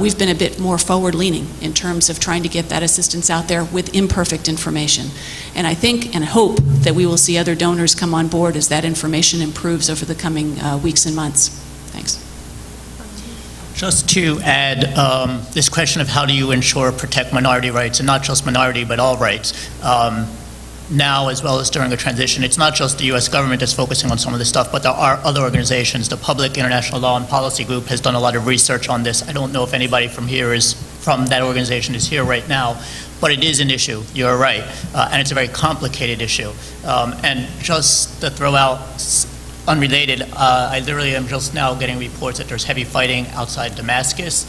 We've been a bit more forward-leaning in terms of trying to get that assistance out there with imperfect information. And I think and hope that we will see other donors come on board as that information improves over the coming weeks and months. Thanks. Just to add, this question of how do you ensure or protect minority rights, and not just minority but all rights, now as well as during a transition. It's not just the U.S. government that's focusing on some of this stuff, but there are other organizations. The Public International Law and Policy Group has done a lot of research on this. I don't know if anybody from that organization is here right now, but it is an issue, you're right, and it's a very complicated issue. And just to throw out, unrelated, I literally am just now getting reports that there's heavy fighting outside Damascus.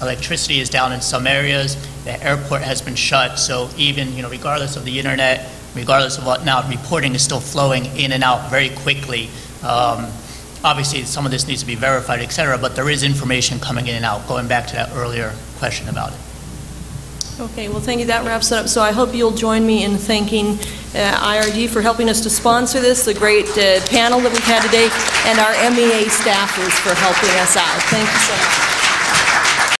Electricity is down in some areas. The airport has been shut. So even, regardless of the internet, regardless of what now, reporting is still flowing in and out very quickly. Obviously, some of this needs to be verified, et cetera, but there is information coming in and out, going back to that earlier question about it. Okay, well, thank you. That wraps it up. So I hope you'll join me in thanking IRD for helping us to sponsor this, the great panel that we've had today, and our MEA staffers for helping us out. Thank you so much.